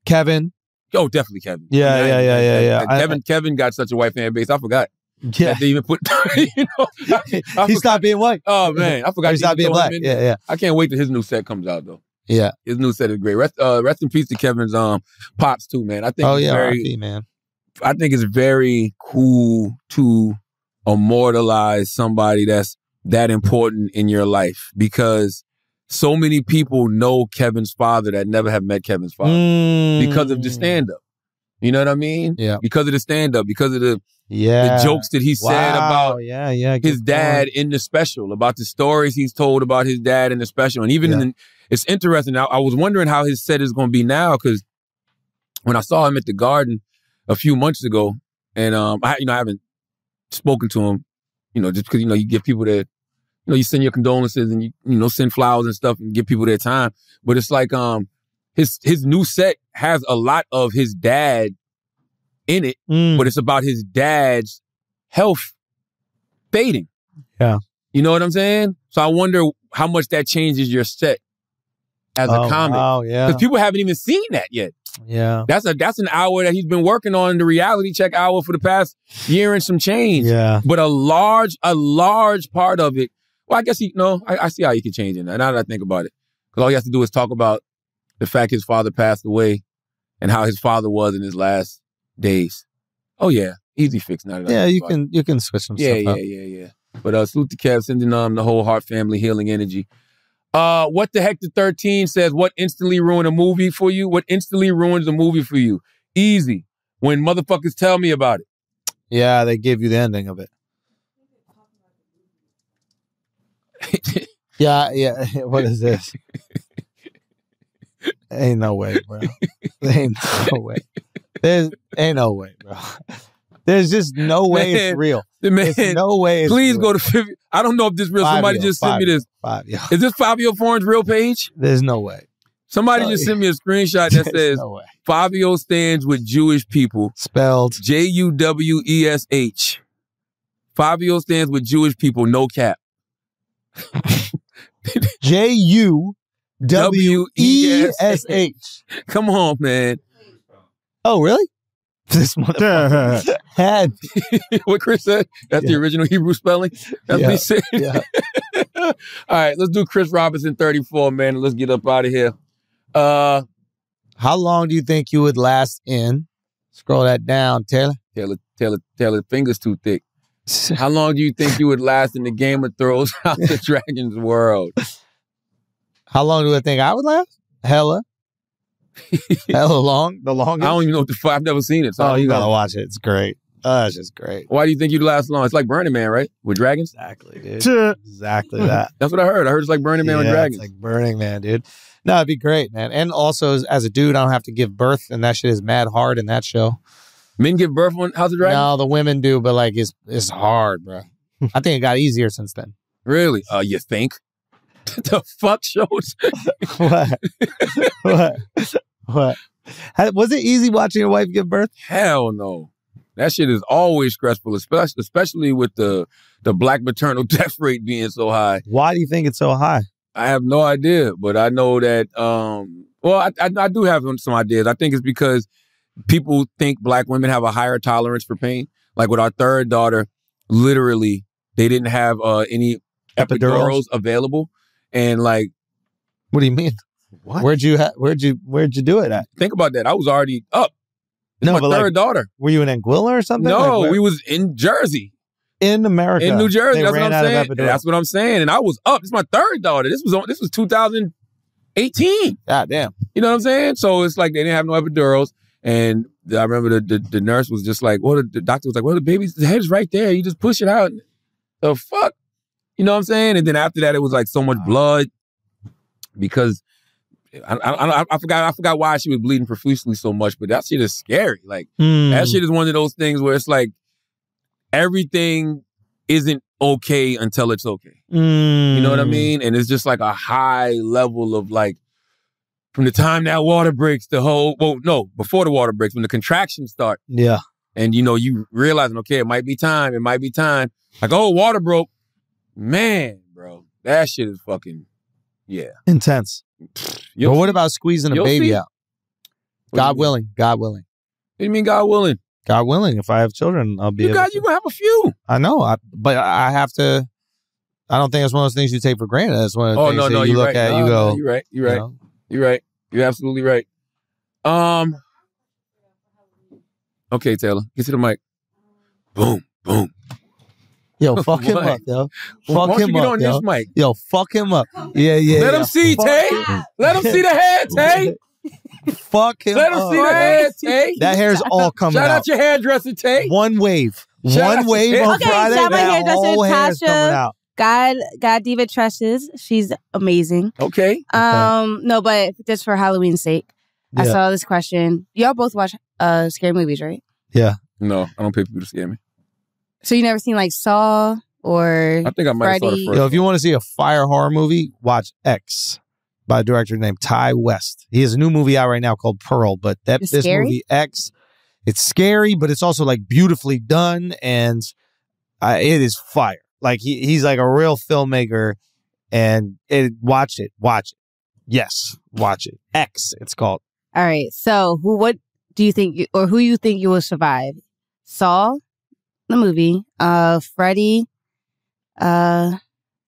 Kevin. Oh, definitely Kevin. Yeah. Kevin got such a white fan base. I forgot. Yeah. They even put, you know. I he stopped being white. Oh, man. I forgot. He stopped being black. Yeah, yeah. I can't wait till his new set comes out, though. Yeah. His new set is great. Rest in peace to Kevin's pops, too, man. I think I think it's very cool to immortalize somebody that's that important in your life, because so many people know Kevin's father that never have met Kevin's father because of the stand-up. You know what I mean? Yeah. Because of the stand-up, because of the jokes that he said about his dad in the special, about the stories he's told about his dad in the special. And even it's interesting. I was wondering how his set is going to be now, because when I saw him at the Garden a few months ago, and I haven't spoken to him, you know, just because, you know, you give people their, you know, you send your condolences and you send flowers and stuff and give people their time. But it's like his new set has a lot of his dad in it, but it's about his dad's health fading. Yeah. You know what I'm saying? So I wonder how much that changes your set as a comic. Wow, yeah. Because people haven't even seen that yet. Yeah. That's an hour that he's been working on, the reality check hour, for the past year and some change. Yeah. But a large part of it, well, I guess I see how he can change it now that I think about it. Because all he has to do is talk about the fact his father passed away and how his father was in his last days. Oh yeah. Easy fix now. Yeah, you can switch some stuff up. Yeah. But salute to Kev, sending the whole Hart family healing energy. What the heck the 13 says, what instantly ruined a movie for you? What instantly ruins a movie for you? Easy. When motherfuckers tell me about it. Yeah, they give you the ending of it. Yeah. What is this? Ain't no way, bro. Ain't no way, bro. There's just no way it's real. Man, there's no way it's real. Please go to 50. I don't know if this real. Somebody just sent me this. Is this Fabio Foreign's real page? There's no way. Somebody just sent me a screenshot that says Fabio stands with Jewish people. Spelled J-U-W-E-S-H. Fabio stands with Jewish people, no cap. J-U-W-E-S-H. Come on, man. Oh, really? This motherfucker had what Chris said. That's the original Hebrew spelling. That's what he said. Yeah. All right, let's do Chris Robinson 34, man. Let's get up out of here. How long do you think you would last in? Scroll that down, Taylor. Taylor, fingers too thick. How long do you think you would last in the Game of Thrones House of Dragons world? How long do I think I would last? Hella. Hella long. The longest. I don't even know what the fuck. I've never seen it. So you gotta watch it. It's great. It's just great. Why do you think you'd last long? It's like Burning Man, right? With dragons? Exactly, dude. Exactly that. That's what I heard. I heard it's like Burning Man with dragons. It's like Burning Man, dude. No, it'd be great, man. And also, as a dude, I don't have to give birth, and that shit is mad hard in that show. Men give birth on House of Dragons? No, the women do, but like it's hard, bro. I think it got easier since then. Really? You think? The fuck shows? What? Was it easy watching your wife give birth? Hell no. That shit is always stressful, especially with the black maternal death rate being so high. Why do you think it's so high? I have no idea, but I know that, I do have some ideas. I think it's because people think black women have a higher tolerance for pain. Like with our third daughter, literally, they didn't have any epidurals available. And like, what do you mean? What? Where'd you do it at? Think about that. I was already up. It's no, my third daughter. Were you in Anguilla or something? No, we was in Jersey, in America, in New Jersey. That's what I'm saying. That's what I'm saying. And I was up. It's my third daughter. This was 2018. God damn. You know what I'm saying? So it's like they didn't have no epidurals. And I remember the nurse was just like, "Well," the doctor was like, "Well, the baby's head's right there. You just push it out." The fuck. You know what I'm saying? And then after that, it was like so much blood because I forgot why she was bleeding profusely so much, but that shit is scary. Like that shit is one of those things where it's like everything isn't okay until it's okay. You know what I mean? And it's just like a high level of like from the time that water breaks, before the water breaks, when the contractions start. Yeah. And you realizing, okay, it might be time. Like, oh, water broke. Man, bro, that shit is fucking, yeah. Intense. But what about squeezing a baby out? God willing. God willing. What do you mean God willing? God willing, if I have children, I'll be able to. You're going to have a few. I know, but I have to. I don't think it's one of those things you take for granted. That's one of the things that you look at, you go. You're right. You're right. You're right. You're absolutely right. Okay, Taylor, get to the mic. Boom, boom. Yo, fuck him up, yo. Fuck him up, yo. Yo, fuck him up. Yeah, yeah. Let him see, Tay. Let him see the head, Tay. Fuck him up. Let him see the head, Tay. That hair's all coming out. Shout out your hairdresser, Tay. One wave. One wave on Friday. Okay, shout out my hairdresser, Tasha. God Diva Treshes. She's amazing. Okay. No, but just for Halloween's sake, I saw this question. Y'all both watch scary movies, right? Yeah. No, I don't pay people to scare me. So you never seen like Saw or I think I might have saw the first. Yo, if you want to see a fire horror movie, watch X by a director named Ty West. He has a new movie out right now called Pearl, but this movie X, it's scary, but it's also like beautifully done, and it is fire. Like he's like a real filmmaker, and watch it. Yes, watch it. X, it's called. All right. So who you think you will survive? Saw, the movie, Freddy,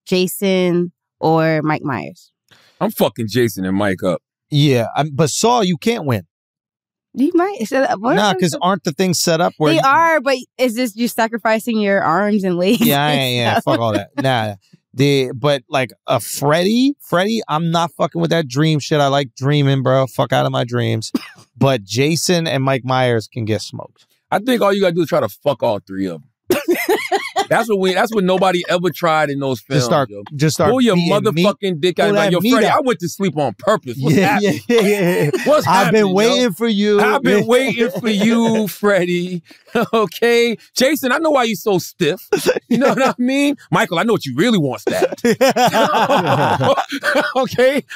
Jason, or Mike Myers? I'm fucking Jason and Mike up. Yeah, but Saw, you can't win. You might. Nah, because aren't the things set up where... They are, but is this you sacrificing your arms and legs? Yeah, fuck all that. Nah. But like a Freddy, I'm not fucking with that dream shit. I like dreaming, bro. Fuck out of my dreams. But Jason and Mike Myers can get smoked. I think all you gotta do is try to fuck all three of them. That's what nobody ever tried in those films. Just start. Pull your motherfucking dick out. Like, yo, Freddy, I went to sleep on purpose. What's happening? I've been waiting for you, Freddy. Okay, Jason, I know why you're so stiff. You know what I mean, Michael? I know what you really want stabbed. Okay,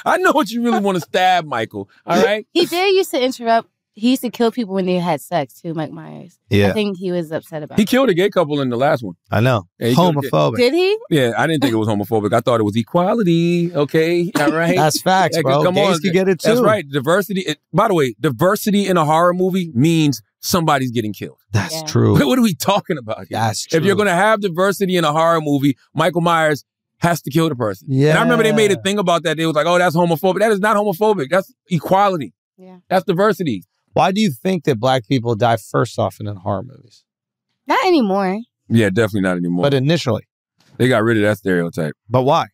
I know what you really want to stab, Michael. All right. He did used to interrupt. He used to kill people when they had sex, too, Mike Myers. Yeah. I think he was upset about it. He killed a gay couple in the last one. I know. Yeah, homophobic. Did he? Yeah, I didn't think it was homophobic. I thought it was equality, okay? All right? That's facts, bro. Gays can get it, too. That's right. Diversity. By the way, diversity in a horror movie means somebody's getting killed. That's true. What are we talking about here? That's true. If you're going to have diversity in a horror movie, Michael Myers has to kill the person. Yeah. And I remember they made a thing about that. They was like, oh, that's homophobic. That is not homophobic. That's equality. Yeah. That's diversity. Why do you think that black people die first often in horror movies? Not anymore. Yeah, definitely not anymore. But initially. They got rid of that stereotype. But why?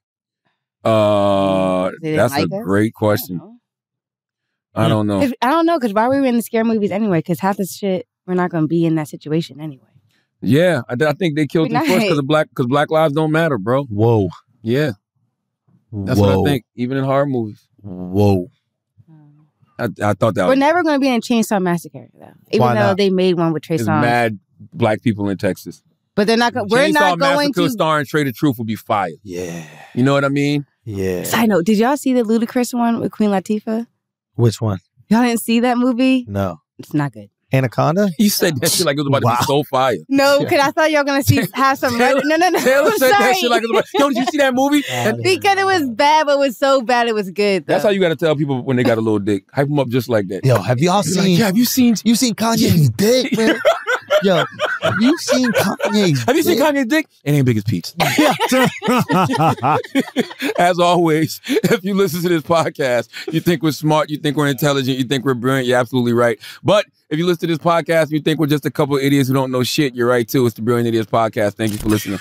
That's a great question. I don't know. I don't know, because why were we in the scary movies anyway? Because half the shit, we're not going to be in that situation anyway. Yeah, I think they killed them first because black lives don't matter, bro. Whoa. Yeah. That's what I think, even in horror movies. Whoa. I thought that we're never going to be in Chainsaw Massacre, though. Even though they made one with Trey Songz. Mad black people in Texas. But they're not. Chainsaw Massacre starring Trey the Truth will be fire. Yeah. You know what I mean? Yeah. Side note: did y'all see the Ludacris one with Queen Latifah? Which one? Y'all didn't see that movie? No. It's not good. Anaconda? You said that shit like it was about to be so fire. No, because I thought y'all going to have some... No. Taylor said that shit like it was about... Yo, did you see that movie? Because it was bad, but it was so bad it was good, though. That's how you got to tell people when they got a little dick. Hype them up just like that. Yo, have y'all seen... Like, yeah, have you seen Kanye's dick, man? Yo, have you seen Kanye's dick? Have you seen Kanye's dick? It ain't big as Pete's. As always, if you listen to this podcast, you think we're smart, you think we're intelligent, you think we're brilliant, you're absolutely right. But if you listen to this podcast, you think we're just a couple of idiots who don't know shit, you're right, too. It's the Brilliant Idiots Podcast. Thank you for listening.